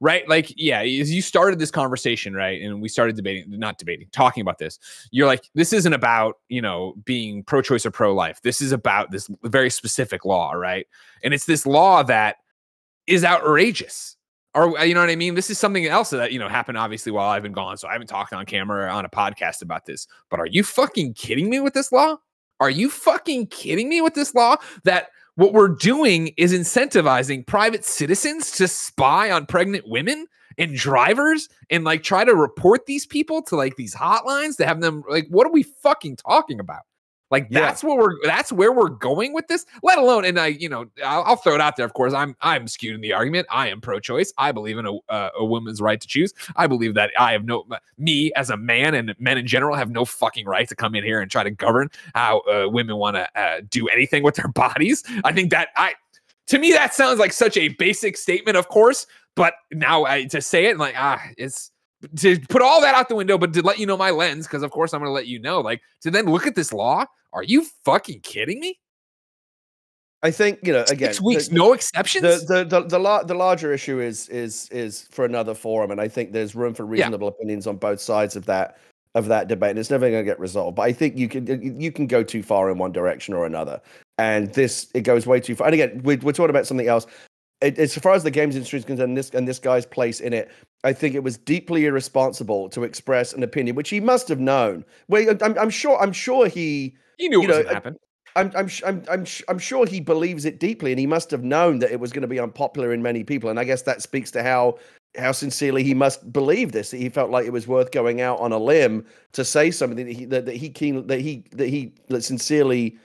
Right. Like, yeah, as you started this conversation, right, and we started debating, not debating, talking about this, you're like, this isn't about, you know, being pro-choice or pro-life. This is about this very specific law. Right. And it's this law that is outrageous. Or, you know what I mean? This is something else that, you know, happened obviously while I've been gone. So I haven't talked on camera or on a podcast about this. But are you fucking kidding me with this law? Are you fucking kidding me with this law that what we're doing is incentivizing private citizens to spy on pregnant women and drivers and like try to report these people to like these hotlines to have them like, what are we fucking talking about? Like that's yeah. what we're that's where we're going with this, let alone. And I, you know, I'll, I'll throw it out there. Of course, I'm I'm skewed in the argument. I am pro-choice. I believe in a, uh, a woman's right to choose. I believe that I have no me as a man and men in general have no fucking right to come in here and try to govern how uh, women want to uh, do anything with their bodies. I think that I to me, that sounds like such a basic statement, of course. But now I, to say it like, ah, it's. To put all that out the window, but to let you know my lens, because of course I'm going to let you know, like, to then look at this law, are you fucking kidding me? I think, you know, again, six weeks, the, no exceptions. The the, the, the, la the larger issue is is is for another forum, and I think there's room for reasonable yeah. opinions on both sides of that of that debate, and it's never going to get resolved. But I think you can you can go too far in one direction or another, and this it goes way too far. And again, we're we're talking about something else. It, as far as the games industry is concerned, this and this guy's place in it, I think it was deeply irresponsible to express an opinion, which he must have known. Well, I'm, I'm sure. I'm sure he. He knew it was going to happen. I'm, I'm, I'm, I'm, I'm sure he believes it deeply, and he must have known that it was going to be unpopular in many people. And I guess that speaks to how how sincerely he must believe this. That he felt like it was worth going out on a limb to say something that he that, that he keen that he that he that sincerely.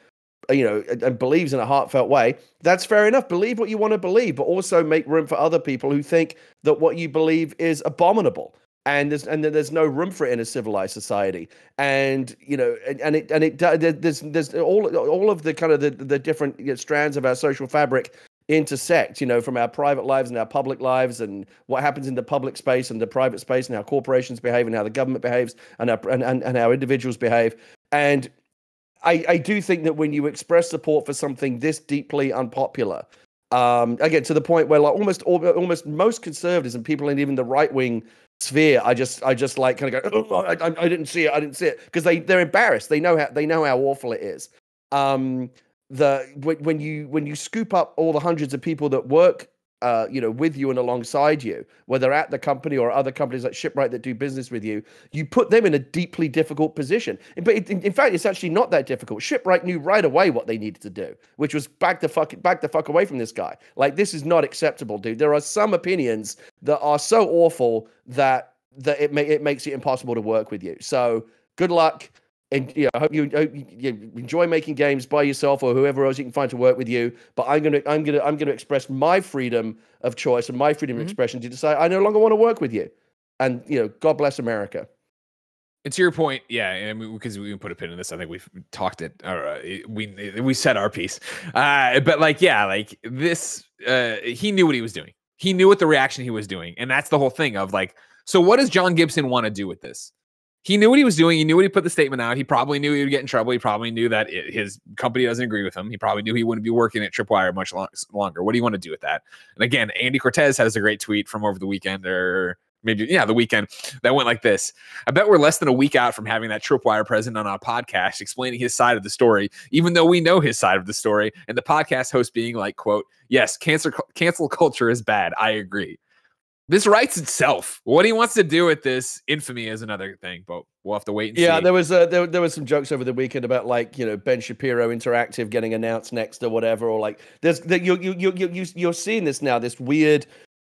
You know, and believes in a heartfelt way. That's fair enough. Believe what you want to believe, but also make room for other people who think that what you believe is abominable, and there's and there's no room for it in a civilized society. And you know, and, and it and it there's there's all all of the kind of the the different you know, strands of our social fabric intersect. You know, from our private lives and our public lives, and what happens in the public space and the private space, and how corporations behave, and how the government behaves, and our and and, and how individuals behave, and. I, I do think that when you express support for something this deeply unpopular, um, I get to the point where like almost almost most conservatives and people in even the right wing sphere, I just I just like kind of go, oh, I, I didn't see it, I didn't see it, because they they're embarrassed. They know how they know how awful it is. Um, the when you when you scoop up all the hundreds of people that work. Uh, you know, with you and alongside you, whether at the company or other companies like Shipwright that do business with you, you put them in a deeply difficult position. But in, in fact, it's actually not that difficult. Shipwright knew right away what they needed to do, which was back the fuck, back the fuck away from this guy. Like, this is not acceptable, dude. There are some opinions that are so awful that that it may, it makes it impossible to work with you. So good luck. And you know, I hope you, you enjoy making games by yourself or whoever else you can find to work with you. But I'm gonna, I'm gonna, I'm gonna express my freedom of choice and my freedom mm-hmm. of expression to decide I no longer want to work with you. And you know, God bless America. And to your point, yeah, and because we can put a pin in this, I think we've talked it. Or, uh, we we said our piece, uh, but like, yeah, like this, uh, he knew what he was doing. He knew what the reaction he was doing, and that's the whole thing of like, so what does John Gibson want to do with this? He knew what he was doing. He knew what he put the statement out. He probably knew he would get in trouble. He probably knew that it, his company doesn't agree with him. He probably knew he wouldn't be working at Tripwire much long, longer. What do you want to do with that? And again, Andy Cortez has a great tweet from over the weekend or maybe, yeah, the weekend that went like this. I bet we're less than a week out from having that Tripwire president on our podcast explaining his side of the story, even though we know his side of the story. And the podcast host being like, quote, yes, cancer, cancel culture is bad. I agree. This writes itself. What he wants to do with this infamy is another thing, but we'll have to wait and yeah, see. Yeah, there was uh, there there was some jokes over the weekend about like you know Ben Shapiro Interactive getting announced next or whatever, or like there's that you you you you you're seeing this now, this weird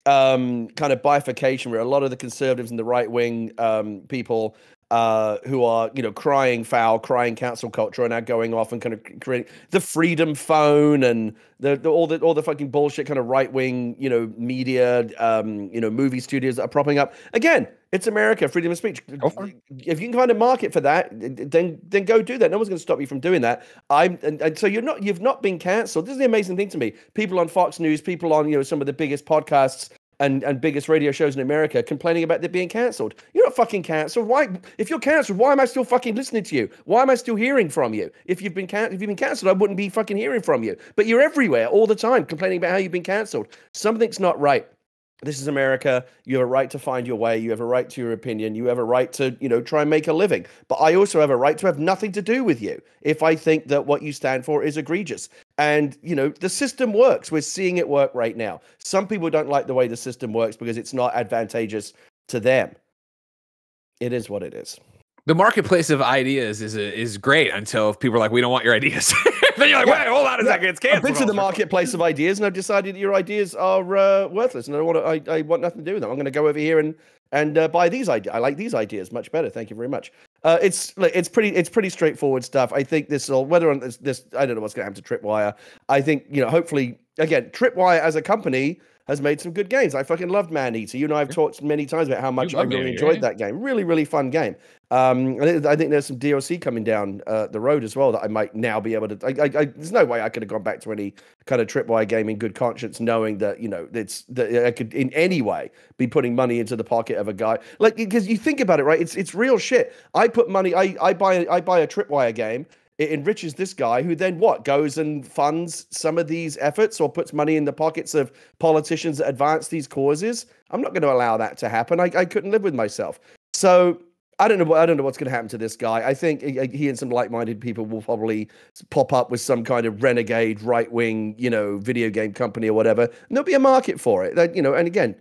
um, kind of bifurcation where a lot of the conservatives and the right wing um, people uh, who are you know crying foul, crying cancel culture, are now going off and kind of creating the freedom phone and. The, the, all the all the fucking bullshit kind of right wing, you know, media, um, you know, movie studios that are propping up. Again, it's America, freedom of speech. If you can find a market for that, then then go do that. No one's going to stop you from doing that. I'm and, and so you're not you've not been canceled. This is the amazing thing to me. People on Fox News, people on you know some of the biggest podcasts and and biggest radio shows in America complaining about they're being canceled. You're not fucking canceled. Why? If you're canceled, why am I still fucking listening to you? Why am I still hearing from you? If you've been can if you've been canceled, I wouldn't be fucking hearing from you. But you're everywhere. All the time complaining about how you've been canceled. Something's not right. This is America. You have a right to find your way. You have a right to your opinion. You have a right to, you know, try and make a living. But I also have a right to have nothing to do with you if I think that what you stand for is egregious. And, you know, the system works. We're seeing it work right now. Some people don't like the way the system works because it's not advantageous to them. It is what it is. the marketplace of ideas is a, is great until people are like, we don't want your ideas. Then you're like, yeah. wait, hold on a yeah. second, it's canceled. I've been to the marketplace of ideas, and I've decided your ideas are uh, worthless, and I want to, I, I want nothing to do with them. I'm going to go over here and and uh, buy these ideas. I like these ideas much better. Thank you very much. Uh, it's it's pretty it's pretty straightforward stuff. I think this will whether on this, this I don't know what's going to happen to Tripwire. I think you know hopefully again Tripwire as a company has made some good games. I fucking loved Maneater. You and I have talked many times about how much I really enjoyed right? that game. Really, really fun game. Um, I, th- I think there's some D L C coming down uh, the road as well that I might now be able to... I, I, I, there's no way I could have gone back to any kind of Tripwire game in good conscience knowing that, you know, it's that I could in any way be putting money into the pocket of a guy. Like, because you think about it, right? It's it's real shit. I put money... I, I buy I buy a Tripwire game. It enriches this guy who then what goes and funds some of these efforts or puts money in the pockets of politicians that advance these causes. I'm not going to allow that to happen. I, I couldn't live with myself. So I don't know. I don't know what's going to happen to this guy. I think he and some like-minded people will probably pop up with some kind of renegade right-wing, you know, video game company or whatever. And there'll be a market for it. That, you know, and again,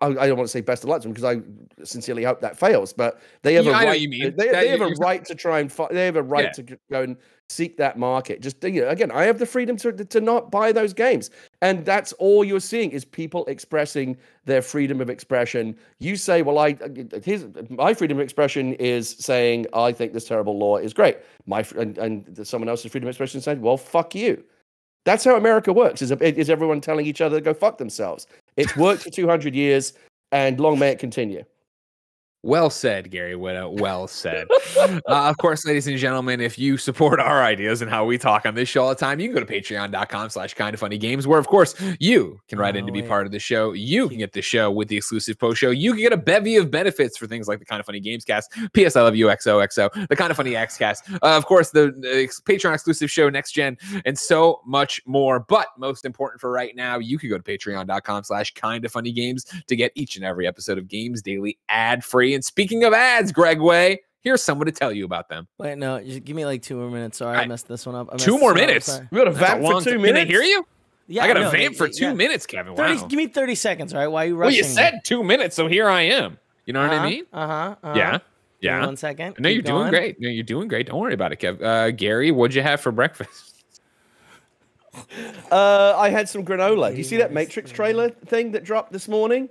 I don't want to say best of luck to them because I sincerely hope that fails, but they have yeah, a right. They, they that, have a right to try and fi- they have a right yeah. to go and seek that market. Just you know, again, I have the freedom to to not buy those games, and that's all you're seeing is people expressing their freedom of expression. You say, "Well, I here's, my freedom of expression is saying I think this terrible law is great." My and, and someone else's freedom of expression is saying, "Well, fuck you." That's how America works, is, is everyone telling each other to go fuck themselves. It's worked for two hundred years, and long may it continue. Well said, Gary Whitta. Well said. uh, of course, ladies and gentlemen, if you support our ideas and how we talk on this show all the time, you can go to patreon.com slash kindoffunnygames, where, of course, you can write oh, in to be wait. part of the show. You can get the show with the exclusive post show. You can get a bevy of benefits for things like the Kind of Funny Games cast, P S I Love You X O X O, the Kind of Funny X cast, uh, of course, the uh, Patreon exclusive show Next Gen, and so much more. But most important for right now, you can go to patreon.com slash kindoffunnygames to get each and every episode of Games Daily ad-free. And speaking of ads, Greg Way, here's someone to tell you about them. Wait, no, give me like two more minutes. Sorry, I, I messed this one up. I two more minutes? We got a vamp for two minutes? Can I hear you? Yeah, I got no, a vamp for two yeah. minutes, Kevin. thirty, wow. Give me thirty seconds, all right? Why are you rushing? Well, you said me? two minutes, so here I am. You know uh-huh, what I mean? Uh-huh. uh-huh. Yeah. Yeah. One second. No, Keep you're doing going. great. No, you're doing great. Don't worry about it, Kev. Uh, Gary, what'd you have for breakfast? uh, I had some granola. Do you see that Matrix trailer thing that dropped this morning?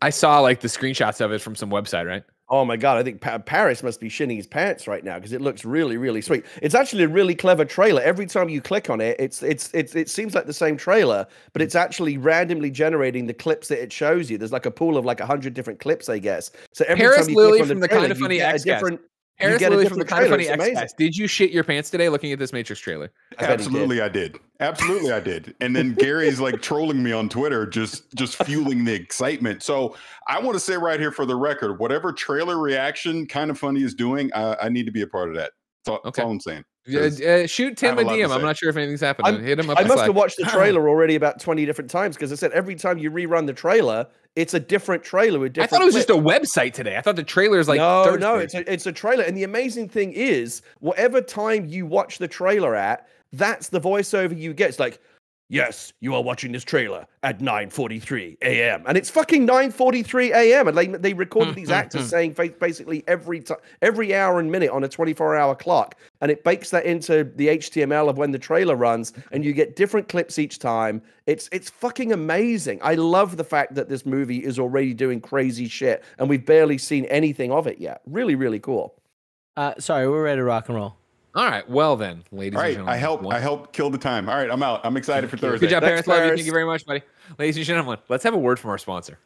I saw like the screenshots of it from some website, right? Oh my God. I think pa- Paris must be shitting his pants right now because it looks really, really sweet. It's actually a really clever trailer. Every time you click on it, it's, it's, it's, it seems like the same trailer, but it's actually randomly generating the clips that it shows you. There's like a pool of like a hundred different clips, I guess. So every Paris time you Lilly click on from the, the trailer, kind of funny X different. Paris Lilly from the Kind of Funny X. Did you shit your pants today looking at this Matrix trailer? I Absolutely, did. I did. Absolutely, I did. And then Gary's like trolling me on Twitter, just just fueling the excitement. So I want to say right here for the record, whatever trailer reaction Kind of Funny is doing, I, I need to be a part of that. That's all, okay. that's all I'm saying. Uh, shoot Tim a D M. I'm not sure if anything's happening. I'm, Hit him up. I must have watched the trailer already about twenty different times because I said every time you rerun the trailer, it's a different trailer with different. I thought it was clips. Just a website today. I thought the trailer is like no, Thursday. no, it's a, it's a trailer. And the amazing thing is, whatever time you watch the trailer at, that's the voiceover you get. It's like, yes, you are watching this trailer at nine forty-three a.m. And it's fucking nine forty-three a.m. And they, they recorded these actors saying basically every t- every hour and minute on a twenty-four hour clock. And it bakes that into the H T M L of when the trailer runs. And you get different clips each time. It's it's fucking amazing. I love the fact that this movie is already doing crazy shit. And we've barely seen anything of it yet. Really, really cool. Uh, sorry, we're ready to rock and roll. All right, well then, ladies All right, and gentlemen. I help, I help kill the time. All right, I'm out. I'm excited for Thursday. Good job, Paris. Love you. Thank you very much, buddy. Ladies and gentlemen, let's have a word from our sponsor.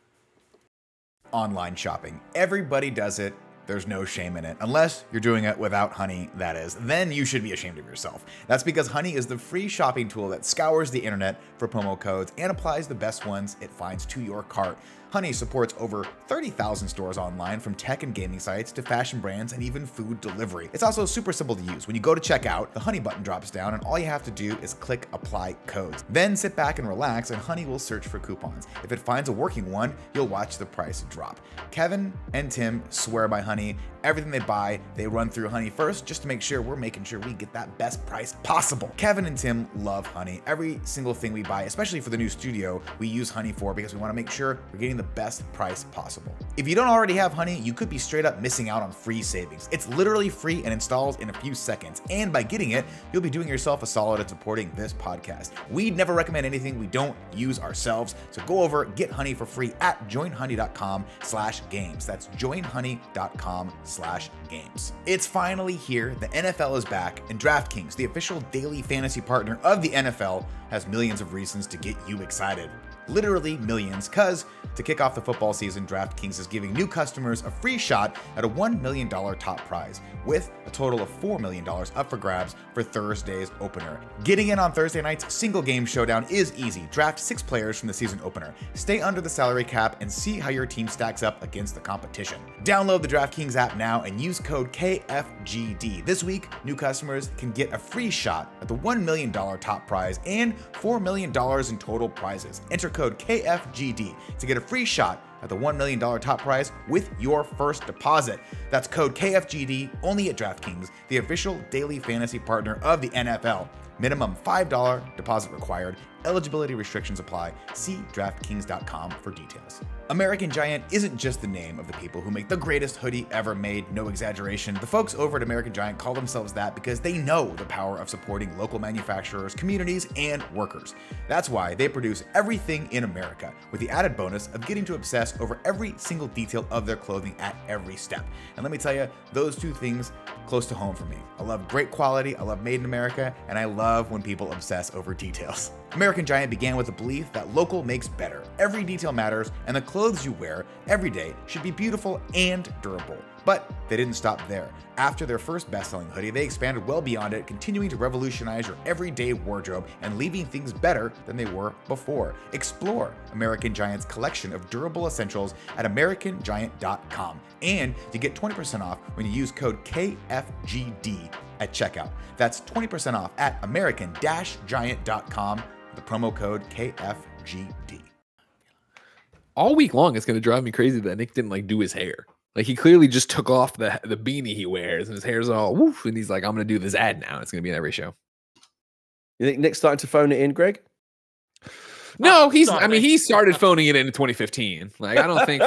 Online shopping. Everybody does it. There's no shame in it, unless you're doing it without Honey, that is. Then you should be ashamed of yourself. That's because Honey is the free shopping tool that scours the internet for promo codes and applies the best ones it finds to your cart. Honey supports over thirty thousand stores online, from tech and gaming sites to fashion brands and even food delivery. It's also super simple to use. When you go to checkout, the Honey button drops down and all you have to do is click apply codes. Then sit back and relax and Honey will search for coupons. If it finds a working one, you'll watch the price drop. Kevin and Tim swear by Honey. Honey Everything they buy, they run through Honey first, just to make sure we're making sure we get that best price possible. Kevin and Tim love Honey. Every single thing we buy, especially for the new studio, we use Honey for because we want to make sure we're getting the best price possible. If you don't already have Honey, you could be straight up missing out on free savings. It's literally free and installs in a few seconds. And by getting it, you'll be doing yourself a solid at supporting this podcast. We'd never recommend anything we don't use ourselves. So go over, get Honey for free at join honey dot com slash games. That's join honey dot com slash games. It's finally here. The N F L is back, and DraftKings, the official daily fantasy partner of the N F L, has millions of reasons to get you excited. Literally millions, because to kick off the football season, DraftKings is giving new customers a free shot at a one million dollar top prize, with a total of four million dollars up for grabs for Thursday's opener. Getting in on Thursday night's single game showdown is easy. Draft six players from the season opener, stay under the salary cap, and see how your team stacks up against the competition. Download the DraftKings app now and use code K F G D. This week, new customers can get a free shot at the one million dollar top prize and four million dollars in total prizes. Enter code K F G D to get a free shot at the one million dollar top prize with your first deposit. That's code K F G D only at DraftKings, the official daily fantasy partner of the N F L. Minimum five dollar deposit required. Eligibility restrictions apply. See DraftKings dot com for details. American Giant isn't just the name of the people who make the greatest hoodie ever made, no exaggeration. The folks over at American Giant call themselves that because they know the power of supporting local manufacturers, communities, and workers. That's why they produce everything in America, with the added bonus of getting to obsess over every single detail of their clothing at every step. And let me tell you, those two things close to home for me. I love great quality, I love made in America, and I love when people obsess over details. American Giant began with the belief that local makes better. Every detail matters, and the clothes you wear every day should be beautiful and durable. But they didn't stop there. After their first best-selling hoodie, they expanded well beyond it, continuing to revolutionize your everyday wardrobe and leaving things better than they were before. Explore American Giant's collection of durable essentials at American Giant dot com, and you get twenty percent off when you use code K F G D at checkout. That's twenty percent off at American Giant dot com with the promo code K F G D. All week long, it's going to drive me crazy that Nick didn't like do his hair. Like, he clearly just took off the the beanie he wears, and his hair's all woof, and he's like, I'm going to do this ad now. It's going to be in every show. You think Nick's starting to phone it in, Greg? No, he's, I mean, he started phoning it in in twenty fifteen. Like, I don't think.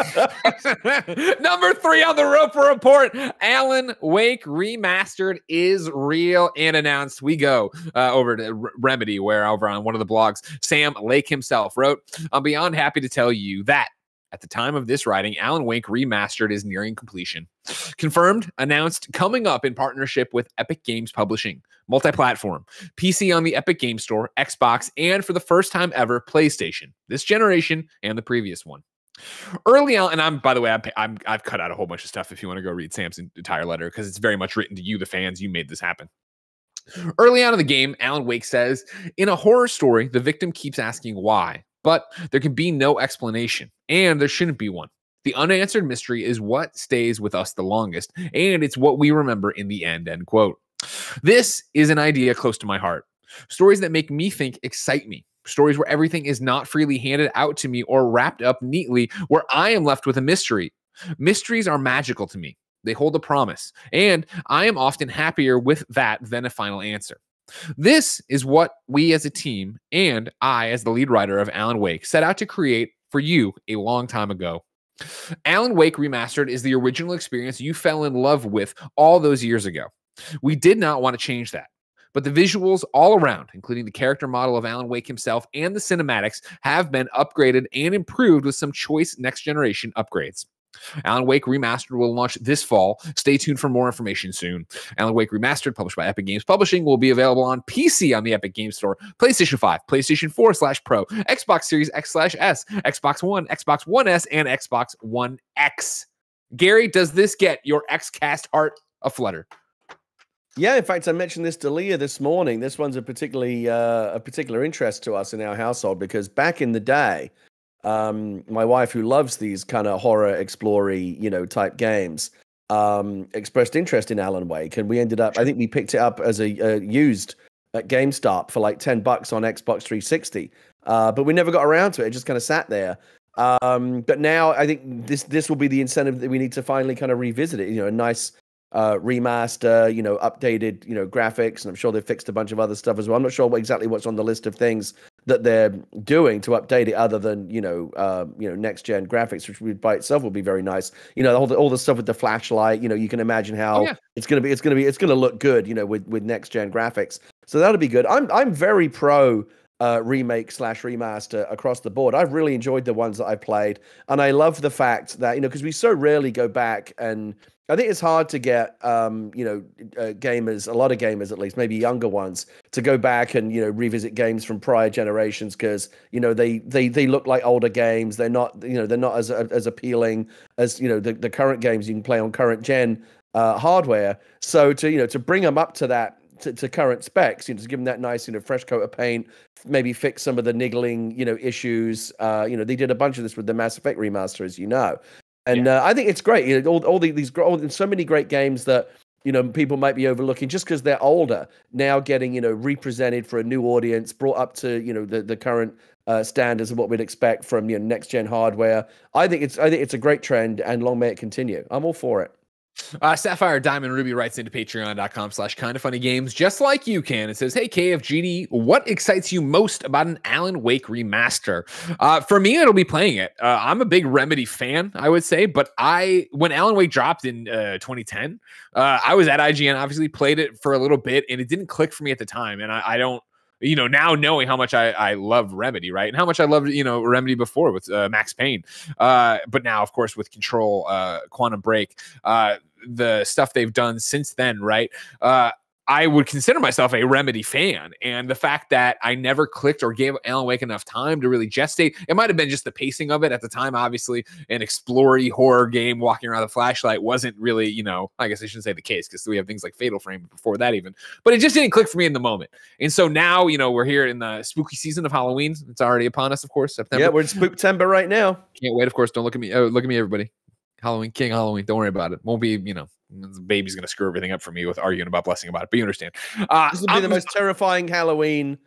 Number three on the Roper Report, Alan Wake Remastered is real and announced. We go uh, over to Remedy, where over on one of the blogs, Sam Lake himself wrote, I'm beyond happy to tell you that at the time of this writing, Alan Wake Remastered is nearing completion. Confirmed, announced, coming up in partnership with Epic Games Publishing. Multi-platform, P C on the Epic Games Store, Xbox, and for the first time ever, PlayStation. This generation and the previous one. Early on, and I'm, by the way, I'm, I'm, I've cut out a whole bunch of stuff if you want to go read Sam's entire letter, because it's very much written to you, the fans. You made this happen. Early on in the game, Alan Wake says, in a horror story, the victim keeps asking why. But there can be no explanation, and there shouldn't be one. The unanswered mystery is what stays with us the longest, and it's what we remember in the end, end quote. This is an idea close to my heart. Stories that make me think excite me. Stories where everything is not freely handed out to me or wrapped up neatly, where I am left with a mystery. Mysteries are magical to me. They hold a promise, and I am often happier with that than a final answer. This is what we as a team and I as the lead writer of Alan Wake set out to create for you a long time ago. Alan Wake Remastered is the original experience you fell in love with all those years ago. We did not want to change that, but the visuals all around, including the character model of Alan Wake himself and the cinematics, have been upgraded and improved with some choice next generation upgrades. Alan Wake Remastered will launch this fall. Stay tuned for more information soon. Alan Wake Remastered, published by Epic Games Publishing, will be available on P C on the Epic Games Store, PlayStation five, PlayStation four slash Pro, Xbox Series X slash S, Xbox One, Xbox One S, and Xbox One X. Gary, does this get your X-Cast heart aflutter? Yeah, in fact, I mentioned this to Leah this morning. This one's a particularly uh, a particular interest to us in our household, because back in the day, Um, my wife, who loves these kind of horror explory, you know, type games, um, expressed interest in Alan Wake, and we ended up, I think we picked it up as a, a used at GameStop for like ten bucks on Xbox three sixty, uh, but we never got around to it. It just kind of sat there. Um, but now I think this this will be the incentive that we need to finally kind of revisit it. You know, a nice uh, remaster, you know, updated, you know, graphics, and I'm sure they've fixed a bunch of other stuff as well. I'm not sure what, exactly what's on the list of things that they're doing to update it, other than you know, uh, you know, next gen graphics, which by itself will be very nice. You know, all the all the stuff with the flashlight. You know, you can imagine how oh, yeah. it's gonna be. It's gonna be. It's gonna look good. You know, with with next gen graphics. So that'll be good. I'm I'm very pro uh, remake slash remaster across the board. I've really enjoyed the ones that I played, and I love the fact that, you know, because we so rarely go back, and I think it's hard to get um, you know uh, gamers, a lot of gamers at least, maybe younger ones, to go back and you know revisit games from prior generations, because you know they they they look like older games. They're not you know they're not as as appealing as you know the the current games you can play on current gen uh, hardware. So to you know to bring them up to that. To, to current specs, you know, just give them that nice, you know, fresh coat of paint, maybe fix some of the niggling, you know, issues. Uh, you know, they did a bunch of this with the Mass Effect remaster, as you know, and yeah. uh, I think it's great. You know, all all the, these, all, and so many great games that you know people might be overlooking just because they're older now, getting you know represented for a new audience, brought up to you know the the current uh, standards of what we'd expect from you know next gen hardware. I think it's I think it's a great trend, and long may it continue. I'm all for it. Uh, Sapphire Diamond Ruby writes into patreon.com slash kind of funny games, just like you can. It says, hey, K F G D, what excites you most about an Alan Wake remaster? Uh, for me, it'll be playing it. Uh, I'm a big Remedy fan, I would say, but I, when Alan Wake dropped in uh, twenty ten, uh, I was at I G N, obviously played it for a little bit, and it didn't click for me at the time. And I, I don't, you know, now knowing how much I, I love Remedy, right? And how much I loved, you know, Remedy before with uh, Max Payne. Uh, but now, of course, with Control, uh, Quantum Break, uh, the stuff they've done since then, right? Uh, I would consider myself a Remedy fan. And the fact that I never clicked or gave Alan Wake enough time to really gestate, it might have been just the pacing of it at the time. Obviously, an explory horror game walking around the flashlight wasn't really, you know, I guess I shouldn't say the case, because we have things like Fatal Frame before that even. But it just didn't click for me in the moment. And so now, you know, we're here in the spooky season of Halloween. It's already upon us, of course, September. Yeah, we're in Spooktember right now. Can't wait, of course. Don't look at me. Oh, look at me, everybody. Halloween, King Halloween. Don't worry about it. Won't be, you know, the baby's going to screw everything up for me with arguing about blessing about it, but you understand. Uh, this will be I'm, the most terrifying Halloween.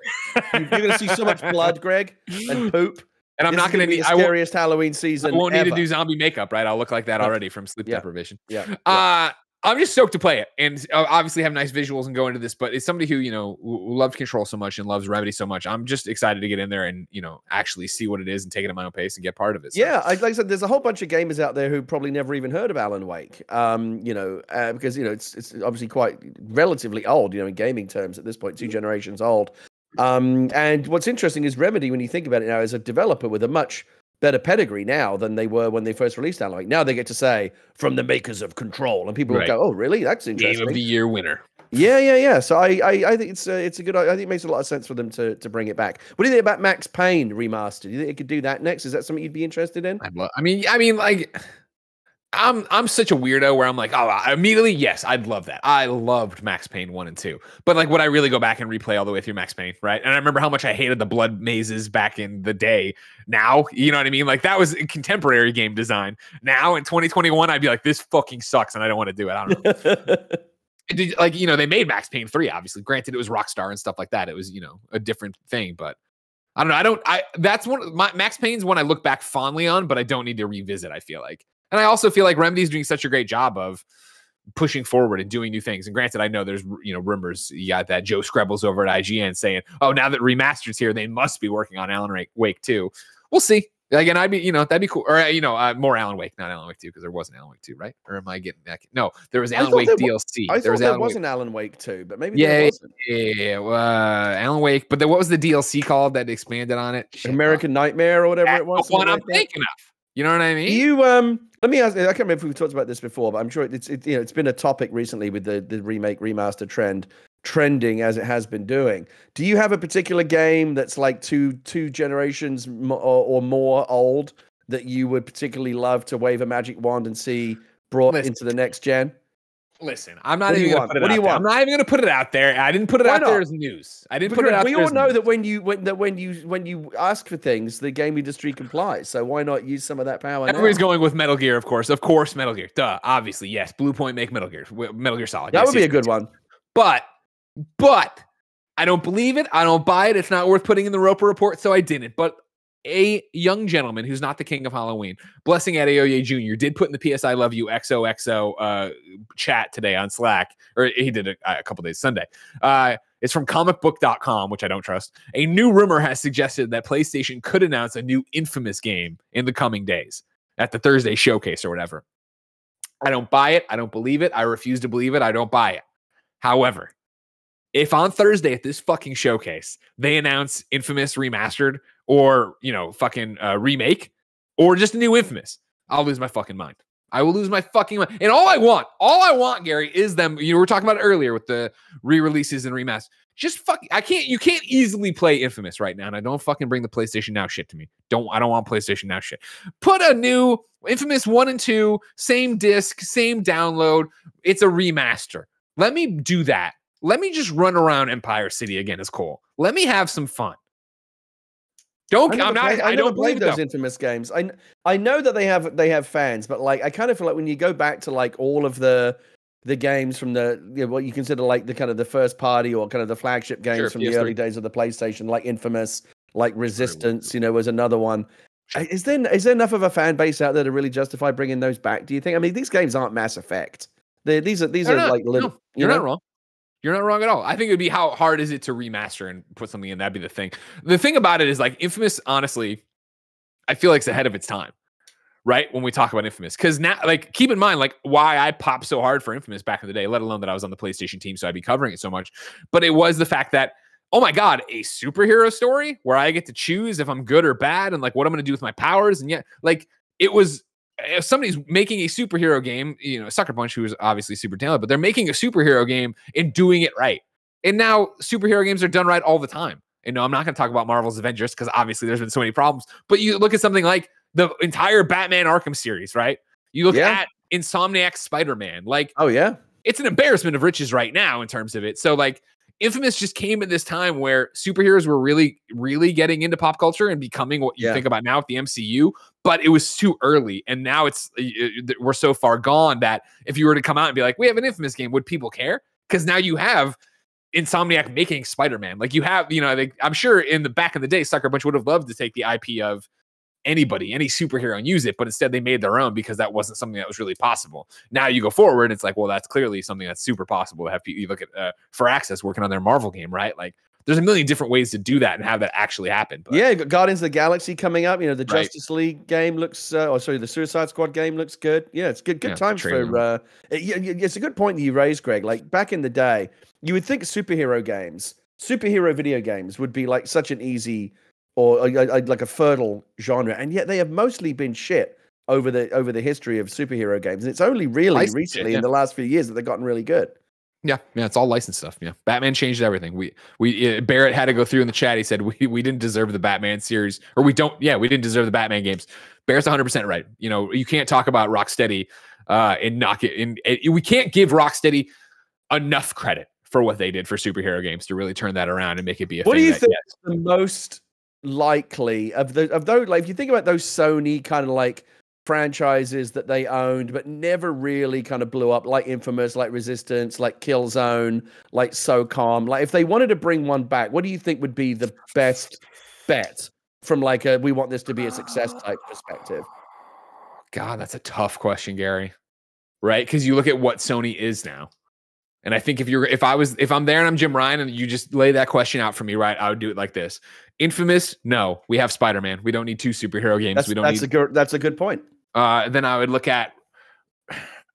You're going to see so much blood, Greg, and poop. And I'm this not going to need the scariest Halloween season. I won't ever. need to do zombie makeup, right? I'll look like that already from sleep yeah. deprivation. Yeah. yeah. Uh, I'm just stoked to play it, and obviously have nice visuals and go into this, but it's somebody who, you know, loved Control so much and loves Remedy so much. I'm just excited to get in there and, you know, actually see what it is and take it at my own pace and get part of it. So. Yeah. Like I said, there's a whole bunch of gamers out there who probably never even heard of Alan Wake, um, you know, uh, because, you know, it's, it's obviously quite relatively old, you know, in gaming terms at this point, two generations old. Um, and what's interesting is Remedy, when you think about it now, is a developer with a much better pedigree now than they were when they first released Alan Wake. Now they get to say, from the makers of Control, and people right. will go, oh, really? That's interesting. Game of the year winner. Yeah, yeah, yeah. So I I, I think it's a, it's a good, I think it makes a lot of sense for them to, to bring it back. What do you think about Max Payne remastered? Do you think it could do that next? Is that something you'd be interested in? I'd love, I mean, I mean, like... I'm I'm such a weirdo where I'm like, oh, immediately, yes, I'd love that. I loved Max Payne one and two. But, like, would I really go back and replay all the way through Max Payne, right? And I remember how much I hated the blood mazes back in the day. Now, you know what I mean? Like, that was contemporary game design. Now, in twenty twenty-one, I'd be like, this fucking sucks, and I don't want to do it. I don't know. Did, like, you know, they made Max Payne three, obviously. Granted, it was Rockstar and stuff like that. It was, you know, a different thing, but. I don't know. I don't, I, that's one, my, Max Payne's one I look back fondly on, but I don't need to revisit, I feel like. And I also feel like Remedy's doing such a great job of pushing forward and doing new things. And granted, I know there's, you know, rumors. You got that Joe Screbbles over at I G N saying, oh, now that Remastered's here, they must be working on Alan Wake two. We'll see. Again, I'd be, you know, that'd be cool. Or, you know, uh, more Alan Wake, not Alan Wake two, because there wasn't Alan Wake two, right? Or am I getting back? No, there was Alan Wake D L C. I thought there was, there was an Alan Wake two, but maybe yeah, there wasn't. Yeah, yeah, uh, Alan Wake. But then what was the D L C called that expanded on it? Shit, American no. Nightmare or whatever That's it was. The one I'm like thinking that. of. You know what I mean? You um, let me ask. I can't remember if we've talked about this before, but I'm sure it's it, you know it's been a topic recently with the the remake remaster trend trending as it has been doing. Do you have a particular game that's like two two generations m or, or more old that you would particularly love to wave a magic wand and see brought listen, into the next gen? Listen, I'm not what even going to put it what out do you there. Want? I'm not even going to put it out there. I didn't put it Why out not? there as news. I didn't because put it out there. We all know news. that when you when that when you when you ask for things, the game industry complies. So why not use some of that power? Everybody's now? going with Metal Gear, of course. Of course, Metal Gear. Duh. Obviously, yes. Blue Point make Metal Gear. Metal Gear Solid. That yes, would be a good one. But but I don't believe it. I don't buy it. It's not worth putting in the Roper Report, so I didn't. But a young gentleman who's not the king of Halloween, Blessing Adeoye Junior, did put in the P S I Love You X O X O uh, chat today on Slack, or he did a, a couple days Sunday. Uh, it's from comic book dot com, which I don't trust. A new rumor has suggested that PlayStation could announce a new Infamous game in the coming days at the Thursday showcase or whatever. I don't buy it. I don't believe it. I refuse to believe it. I don't buy it. However, if on Thursday at this fucking showcase, they announce Infamous Remastered or, you know, fucking uh, remake or just a new Infamous, I'll lose my fucking mind. I will lose my fucking mind. And all I want, all I want, Gary, is them. You know, we were talking about it earlier with the re-releases and remasters. Just fuck. I can't, you can't easily play Infamous right now. And I don't fucking bring the PlayStation Now shit to me. Don't, I don't want PlayStation Now shit. Put a new Infamous one and two, same disc, same download. It's a remaster. Let me do that. Let me just run around Empire City again as Cole. Let me have some fun. Don't. I'm not. Played, I, I don't believe those though. Infamous games. I I know that they have they have fans, but like I kind of feel like when you go back to like all of the the games from the you know, what you consider like the kind of the first party or kind of the flagship games sure, from P S three. The early days of the PlayStation, like Infamous, like Resistance, you know, was another one. Is there is there enough of a fan base out there to really justify bringing those back? Do you think? I mean, these games aren't Mass Effect. They're, these are these are not, like little. No, you're you know? not wrong. You're not wrong at all. I think it would be how hard is it to remaster and put something in. That'd be the thing. The thing about it is like Infamous, honestly, I feel like it's ahead of its time, right? When we talk about Infamous, because now, like, keep in mind, like, why I popped so hard for Infamous back in the day, let alone that I was on the PlayStation team, so I'd be covering it so much. But it was the fact that, oh my God, a superhero story where I get to choose if I'm good or bad and like what I'm going to do with my powers. And yet, like, it was. If somebody's making a superhero game, you know, Sucker Punch, who is obviously super talented, but they're making a superhero game and doing it right. And now superhero games are done right all the time. And no, I'm not going to talk about Marvel's Avengers because obviously there's been so many problems. But you look at something like the entire Batman Arkham series, right? You look yeah. at Insomniac's Spider-Man. Like, oh yeah, it's an embarrassment of riches right now in terms of it. So like Infamous just came at this time where superheroes were really, really getting into pop culture and becoming what you yeah. think about now with the M C U. But it was too early, and now it's it, we're so far gone that if you were to come out and be like, we have an Infamous game, would people care? Because now you have Insomniac making Spider-Man. Like you have, you know, they, I'm sure in the back of the day, Sucker Punch would have loved to take the I P of anybody, any superhero, and use it, but instead they made their own because that wasn't something that was really possible. Now you go forward, and it's like, well, that's clearly something that's super possible to have. You look at uh, four axis working on their Marvel game, right? Like, there's a million different ways to do that and have that actually happen. But. Yeah, got Guardians of the Galaxy coming up. You know, the right. Justice League game looks, uh, or sorry, the Suicide Squad game looks good. Yeah, it's good. Good yeah, times for. Uh, it, it's a good point that you raised, Greg. Like back in the day, you would think superhero games, superhero video games, would be like such an easy or a, a, like a fertile genre, and yet they have mostly been shit over the over the history of superhero games. And it's only really I recently, it, yeah. in the last few years, that they've gotten really good. Yeah, yeah, it's all licensed stuff. Yeah, Batman changed everything. We we uh, Barrett had to go through in the chat. He said we we didn't deserve the Batman series, or we don't. Yeah, we didn't deserve the Batman games. Barrett's one hundred percent right. You know, you can't talk about Rocksteady uh, and knock it. And, and we can't give Rocksteady enough credit for what they did for superhero games to really turn that around and make it be a. What thing do you that, think yes. the most likely of the of those? Like, if you think about those Sony kind of like franchises that they owned but never really kind of blew up, like Infamous, like Resistance, like Killzone, like SoCom. Like if they wanted to bring one back, what do you think would be the best bet from like a we want this to be a success type perspective? God, that's a tough question, Gary. Right? Because you look at what Sony is now. And I think if you're if I was if I'm there and I'm Jim Ryan and you just lay that question out for me, right? I would do it like this. Infamous, no, we have Spider-Man. We don't need two superhero games. That's, we don't that's need a good that's a good point. Uh, then I would look at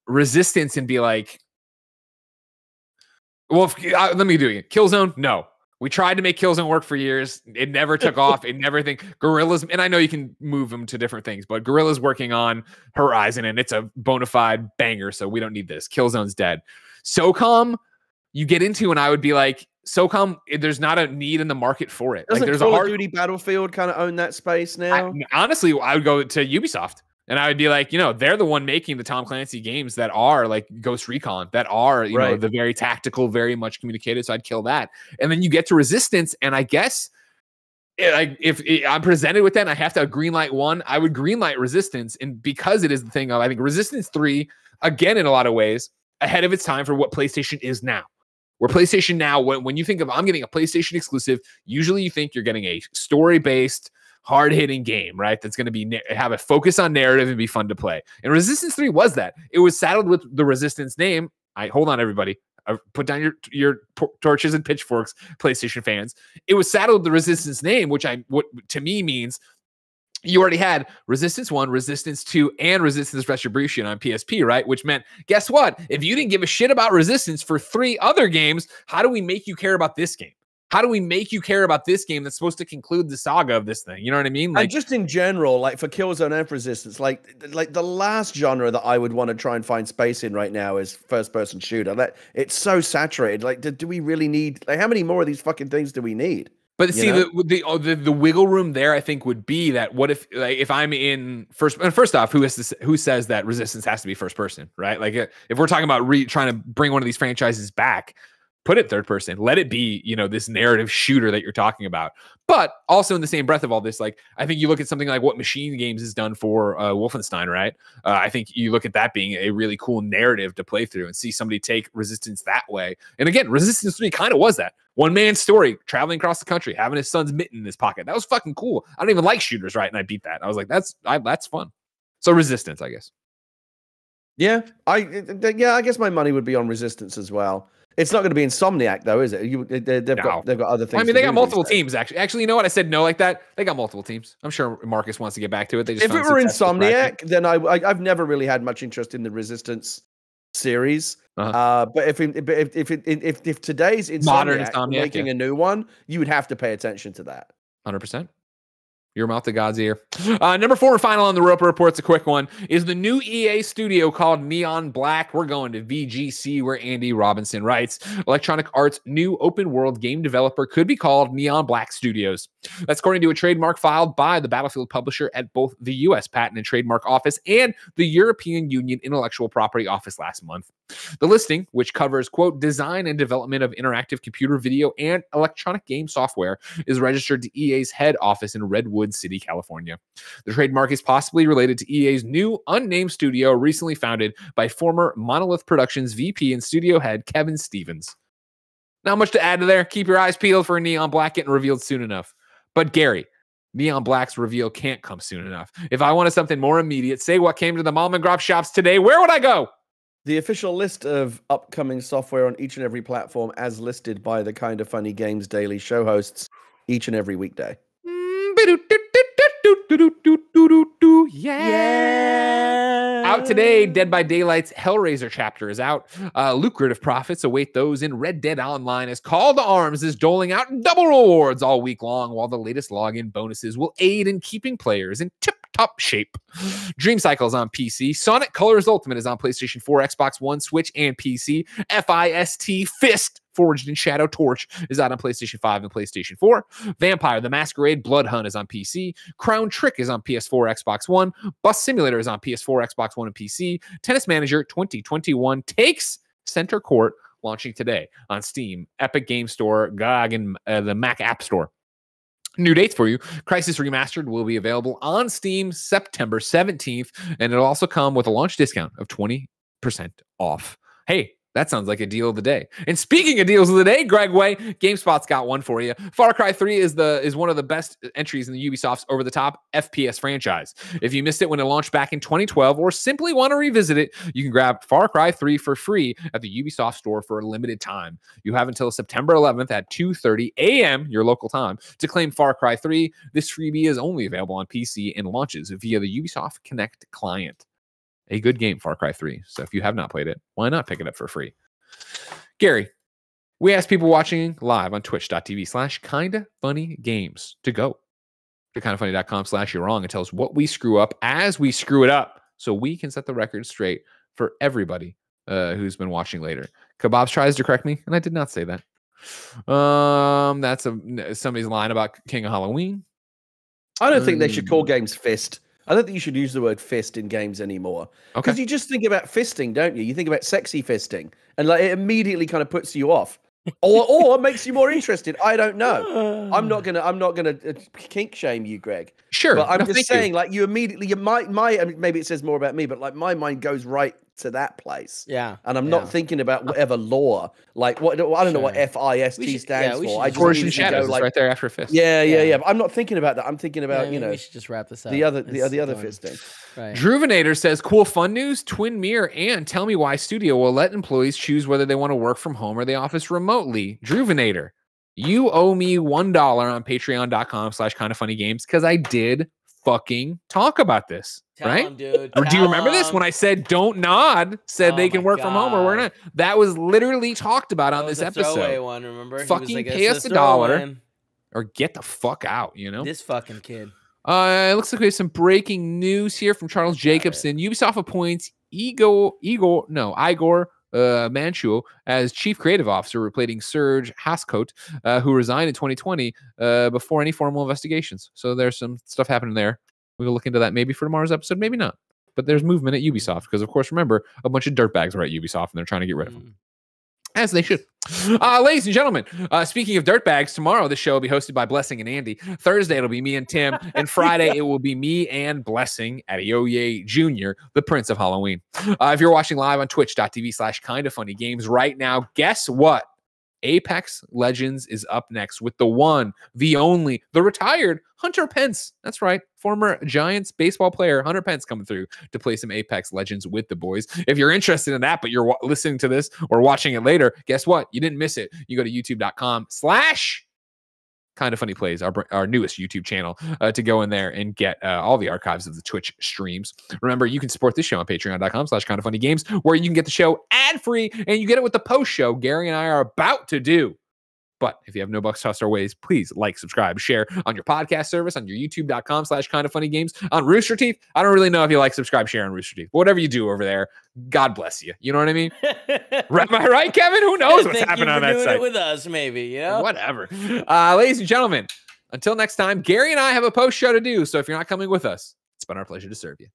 Resistance and be like, well, if, uh, let me do it. Killzone, no. We tried to make Killzone work for years. It never took off. It never thing. Gorillas, and I know you can move them to different things, but Gorillas working on Horizon, and it's a bona fide banger, so we don't need this. Killzone's dead. SOCOM, you get into, and I would be like, SOCOM, there's not a need in the market for it. Doesn't like, there's Call a hard... of Duty Battlefield kind of own that space now? I, honestly, I would go to Ubisoft. And I would be like, you know, they're the one making the Tom Clancy games that are like Ghost Recon, that are, you right. know, the very tactical, very much communicated. So I'd kill that. And then you get to Resistance. And I guess like if it, I'm presented with that and I have to greenlight one, I would greenlight Resistance. And because it is the thing of, I think Resistance three, again, in a lot of ways, ahead of its time for what PlayStation is now. Where PlayStation now, when, when you think of, I'm getting a PlayStation exclusive, usually you think you're getting a story-based hard-hitting game, right? That's going to be have a focus on narrative and be fun to play. And Resistance three was that. It was saddled with the Resistance name. I hold on, everybody. I, put down your your torches and pitchforks, PlayStation fans. It was saddled with the Resistance name, which I what to me means you already had Resistance one, Resistance two, and Resistance Retribution on P S P, right? Which meant, guess what? If you didn't give a shit about Resistance for three other games, how do we make you care about this game? How do we make you care about this game that's supposed to conclude the saga of this thing? You know what I mean? Like, and just in general, like for Killzone and Resistance, like like the last genre that I would want to try and find space in right now is first-person shooter. That it's so saturated. Like, do, do we really need? Like, how many more of these fucking things do we need? But you see, the the, oh, the the wiggle room there, I think, would be that what if like if I'm in first and first off, who has this, who says that Resistance has to be first person, right? Like, if we're talking about re trying to bring one of these franchises back, put it third person, let it be, you know, this narrative shooter that you're talking about. But also in the same breath of all this, like, I think you look at something like what Machine Games has done for uh, Wolfenstein, right? Uh, I think you look at that being a really cool narrative to play through and see somebody take Resistance that way. And again, Resistance three kind of was that. One man's story, traveling across the country, having his son's mitten in his pocket. That was fucking cool. I don't even like shooters, right? And I beat that. I was like, that's I, that's fun. So Resistance, I guess. Yeah, I yeah, I guess my money would be on Resistance as well. It's not going to be Insomniac, though, is it? You, they, they've, no. got, they've got other things. I mean, they got multiple teams, actually. Actually, you know what? I said no like that. They got multiple teams. I'm sure Marcus wants to get back to it. They just if it were Insomniac, then I, I, I've never really had much interest in the Resistance series. Uh-huh. uh, but if it, if, if, it, if, if today's Insomniac, Modern Insomniac making yeah. a new one, you would have to pay attention to that. one hundred percent. Your mouth to God's ear. Uh, number four and final on the Roper Report's a quick one, is the new E A studio called Neon Black. We're going to V G C, where Andy Robinson writes, Electronic Arts' new open-world game developer could be called Neon Black Studios. That's according to a trademark filed by the Battlefield publisher at both the U S Patent and Trademark Office and the European Union Intellectual Property Office last month. The listing, which covers, quote, design and development of interactive computer, video, and electronic game software, is registered to E A's head office in Redwood City, California. The trademark is possibly related to E A's new unnamed studio recently founded by former Monolith Productions V P and studio head Kevin Stevens. Not much to add to there. Keep your eyes peeled for Neon Black getting revealed soon enough. But Gary, Neon Black's reveal can't come soon enough. If I wanted something more immediate, say what came to the mom and pop shops today, where would I go? The official list of upcoming software on each and every platform as listed by the Kind of Funny Games Daily show hosts each and every weekday. Yeah. Out today, Dead by Daylight's Hellraiser chapter is out. Uh, lucrative profits await those in Red Dead Online as Call to Arms is doling out double rewards all week long, while the latest login bonuses will aid in keeping players in tip top shape. Dream Cycle is on P C. Sonic Colors Ultimate is on PlayStation four, Xbox One, Switch, and P C. F I S T Fist Forged in Shadow Torch is out on PlayStation five and PlayStation four. Vampire the Masquerade Blood Hunt is on P C. Crown Trick is on P S four, Xbox One. Bus Simulator is on P S four, Xbox One, and P C. Tennis Manager twenty twenty-one takes center court, launching today on Steam, Epic Game Store, G O G, and uh, the Mac App Store. New dates for you. Crysis Remastered will be available on Steam September seventeenth, and it'll also come with a launch discount of twenty percent off. Hey, that sounds like a deal of the day. And speaking of deals of the day, Greg Way, GameSpot's got one for you. Far Cry three is the is one of the best entries in the Ubisoft's over-the-top F P S franchise. If you missed it when it launched back in twenty twelve or simply want to revisit it, you can grab Far Cry three for free at the Ubisoft store for a limited time. You have until September eleventh at two thirty a m your local time to claim Far Cry three. This freebie is only available on P C and launches via the Ubisoft Connect client. A good game, Far Cry three. So if you have not played it, why not pick it up for free? Gary, we asked people watching live on twitch.tv slash kinda funny games to go to kindafunny.com slash you're wrong and tell us what we screw up as we screw it up so we can set the record straight for everybody uh, who's been watching later. Kebabs tries to correct me, and I did not say that. Um, that's a, somebody's line about King of Halloween. I don't um, think they should call games fist. I don't think you should use the word fist in games anymore. Okay. Because you just think about fisting, don't you? You think about sexy fisting, and like it immediately kind of puts you off, or or makes you more interested. I don't know. I'm not gonna. I'm not gonna kink shame you, Greg. Sure. But I'm no, just saying, you. like you immediately, you might, my, my maybe it says more about me, but like my mind goes right to that place. Yeah. And I'm yeah. not thinking about whatever lore, like what, I don't sure. know what F I S T should, stands yeah, for. I just need to go, like, right there after fist. Yeah, yeah, yeah. yeah. But I'm not thinking about that. I'm thinking about, yeah, I mean, you know, we should just wrap this up. The other, the, the other fist thing. Right. Druvenator says, cool fun news, Twin Mirror, and tell me why Studio will let employees choose whether they want to work from home or the office remotely. Druvenator, you owe me one dollar on patreon dot com slash kind of funny games because I did fucking talk about this. Tell right? Him, dude. Or do you remember him. this when I said don't nod? Said oh they can work God. from home or we're not. That was literally talked about on this episode. Throwaway one, remember? Fucking he was like, pay us a dollar one. or get the fuck out. You know this fucking kid. Uh, it looks like we have some breaking news here from Charles Jacobson. Ubisoft appoints Igor, Igor, no, Igor uh, Manchu as chief creative officer, replacing Serge Hascote, uh, who resigned in twenty twenty uh, before any formal investigations. So there's some stuff happening there. We'll look into that maybe for tomorrow's episode, maybe not. But there's movement at Ubisoft because, of course, remember, a bunch of dirtbags were at Ubisoft and they're trying to get rid of them. As they should. Uh, ladies and gentlemen, uh, speaking of dirtbags, tomorrow the show will be hosted by Blessing and Andy. Thursday, it'll be me and Tim. And Friday, yeah. it will be me and Blessing Adeoye Junior, the Prince of Halloween. Uh, if you're watching live on twitch dot t v slash kind of funny games right now, guess what? Apex Legends is up next with the one, the only, the retired Hunter Pence. That's right. Former Giants baseball player Hunter Pence coming through to play some Apex Legends with the boys. If you're interested in that, but you're listening to this or watching it later, guess what? You didn't miss it. You go to youtube dot com slash Kind of Funny Plays, our, our newest YouTube channel, uh, to go in there and get uh, all the archives of the Twitch streams. Remember, you can support this show on patreon dot com slash kind of funny games, where you can get the show ad-free, and you get it with the post-show Gary and I are about to do. But if you have no bucks to toss our ways, please like, subscribe, share on your podcast service, on your youtube dot com slash kind of funny games, on Rooster Teeth. I don't really know if you like, subscribe, share on Rooster Teeth. But whatever you do over there, God bless you. You know what I mean? Am I right, Kevin? Who knows what's happening on that site? Thank you for doing it with us, maybe. Yeah. Whatever. Uh, ladies and gentlemen, until next time, Gary and I have a post show to do. So if you're not coming with us, it's been our pleasure to serve you.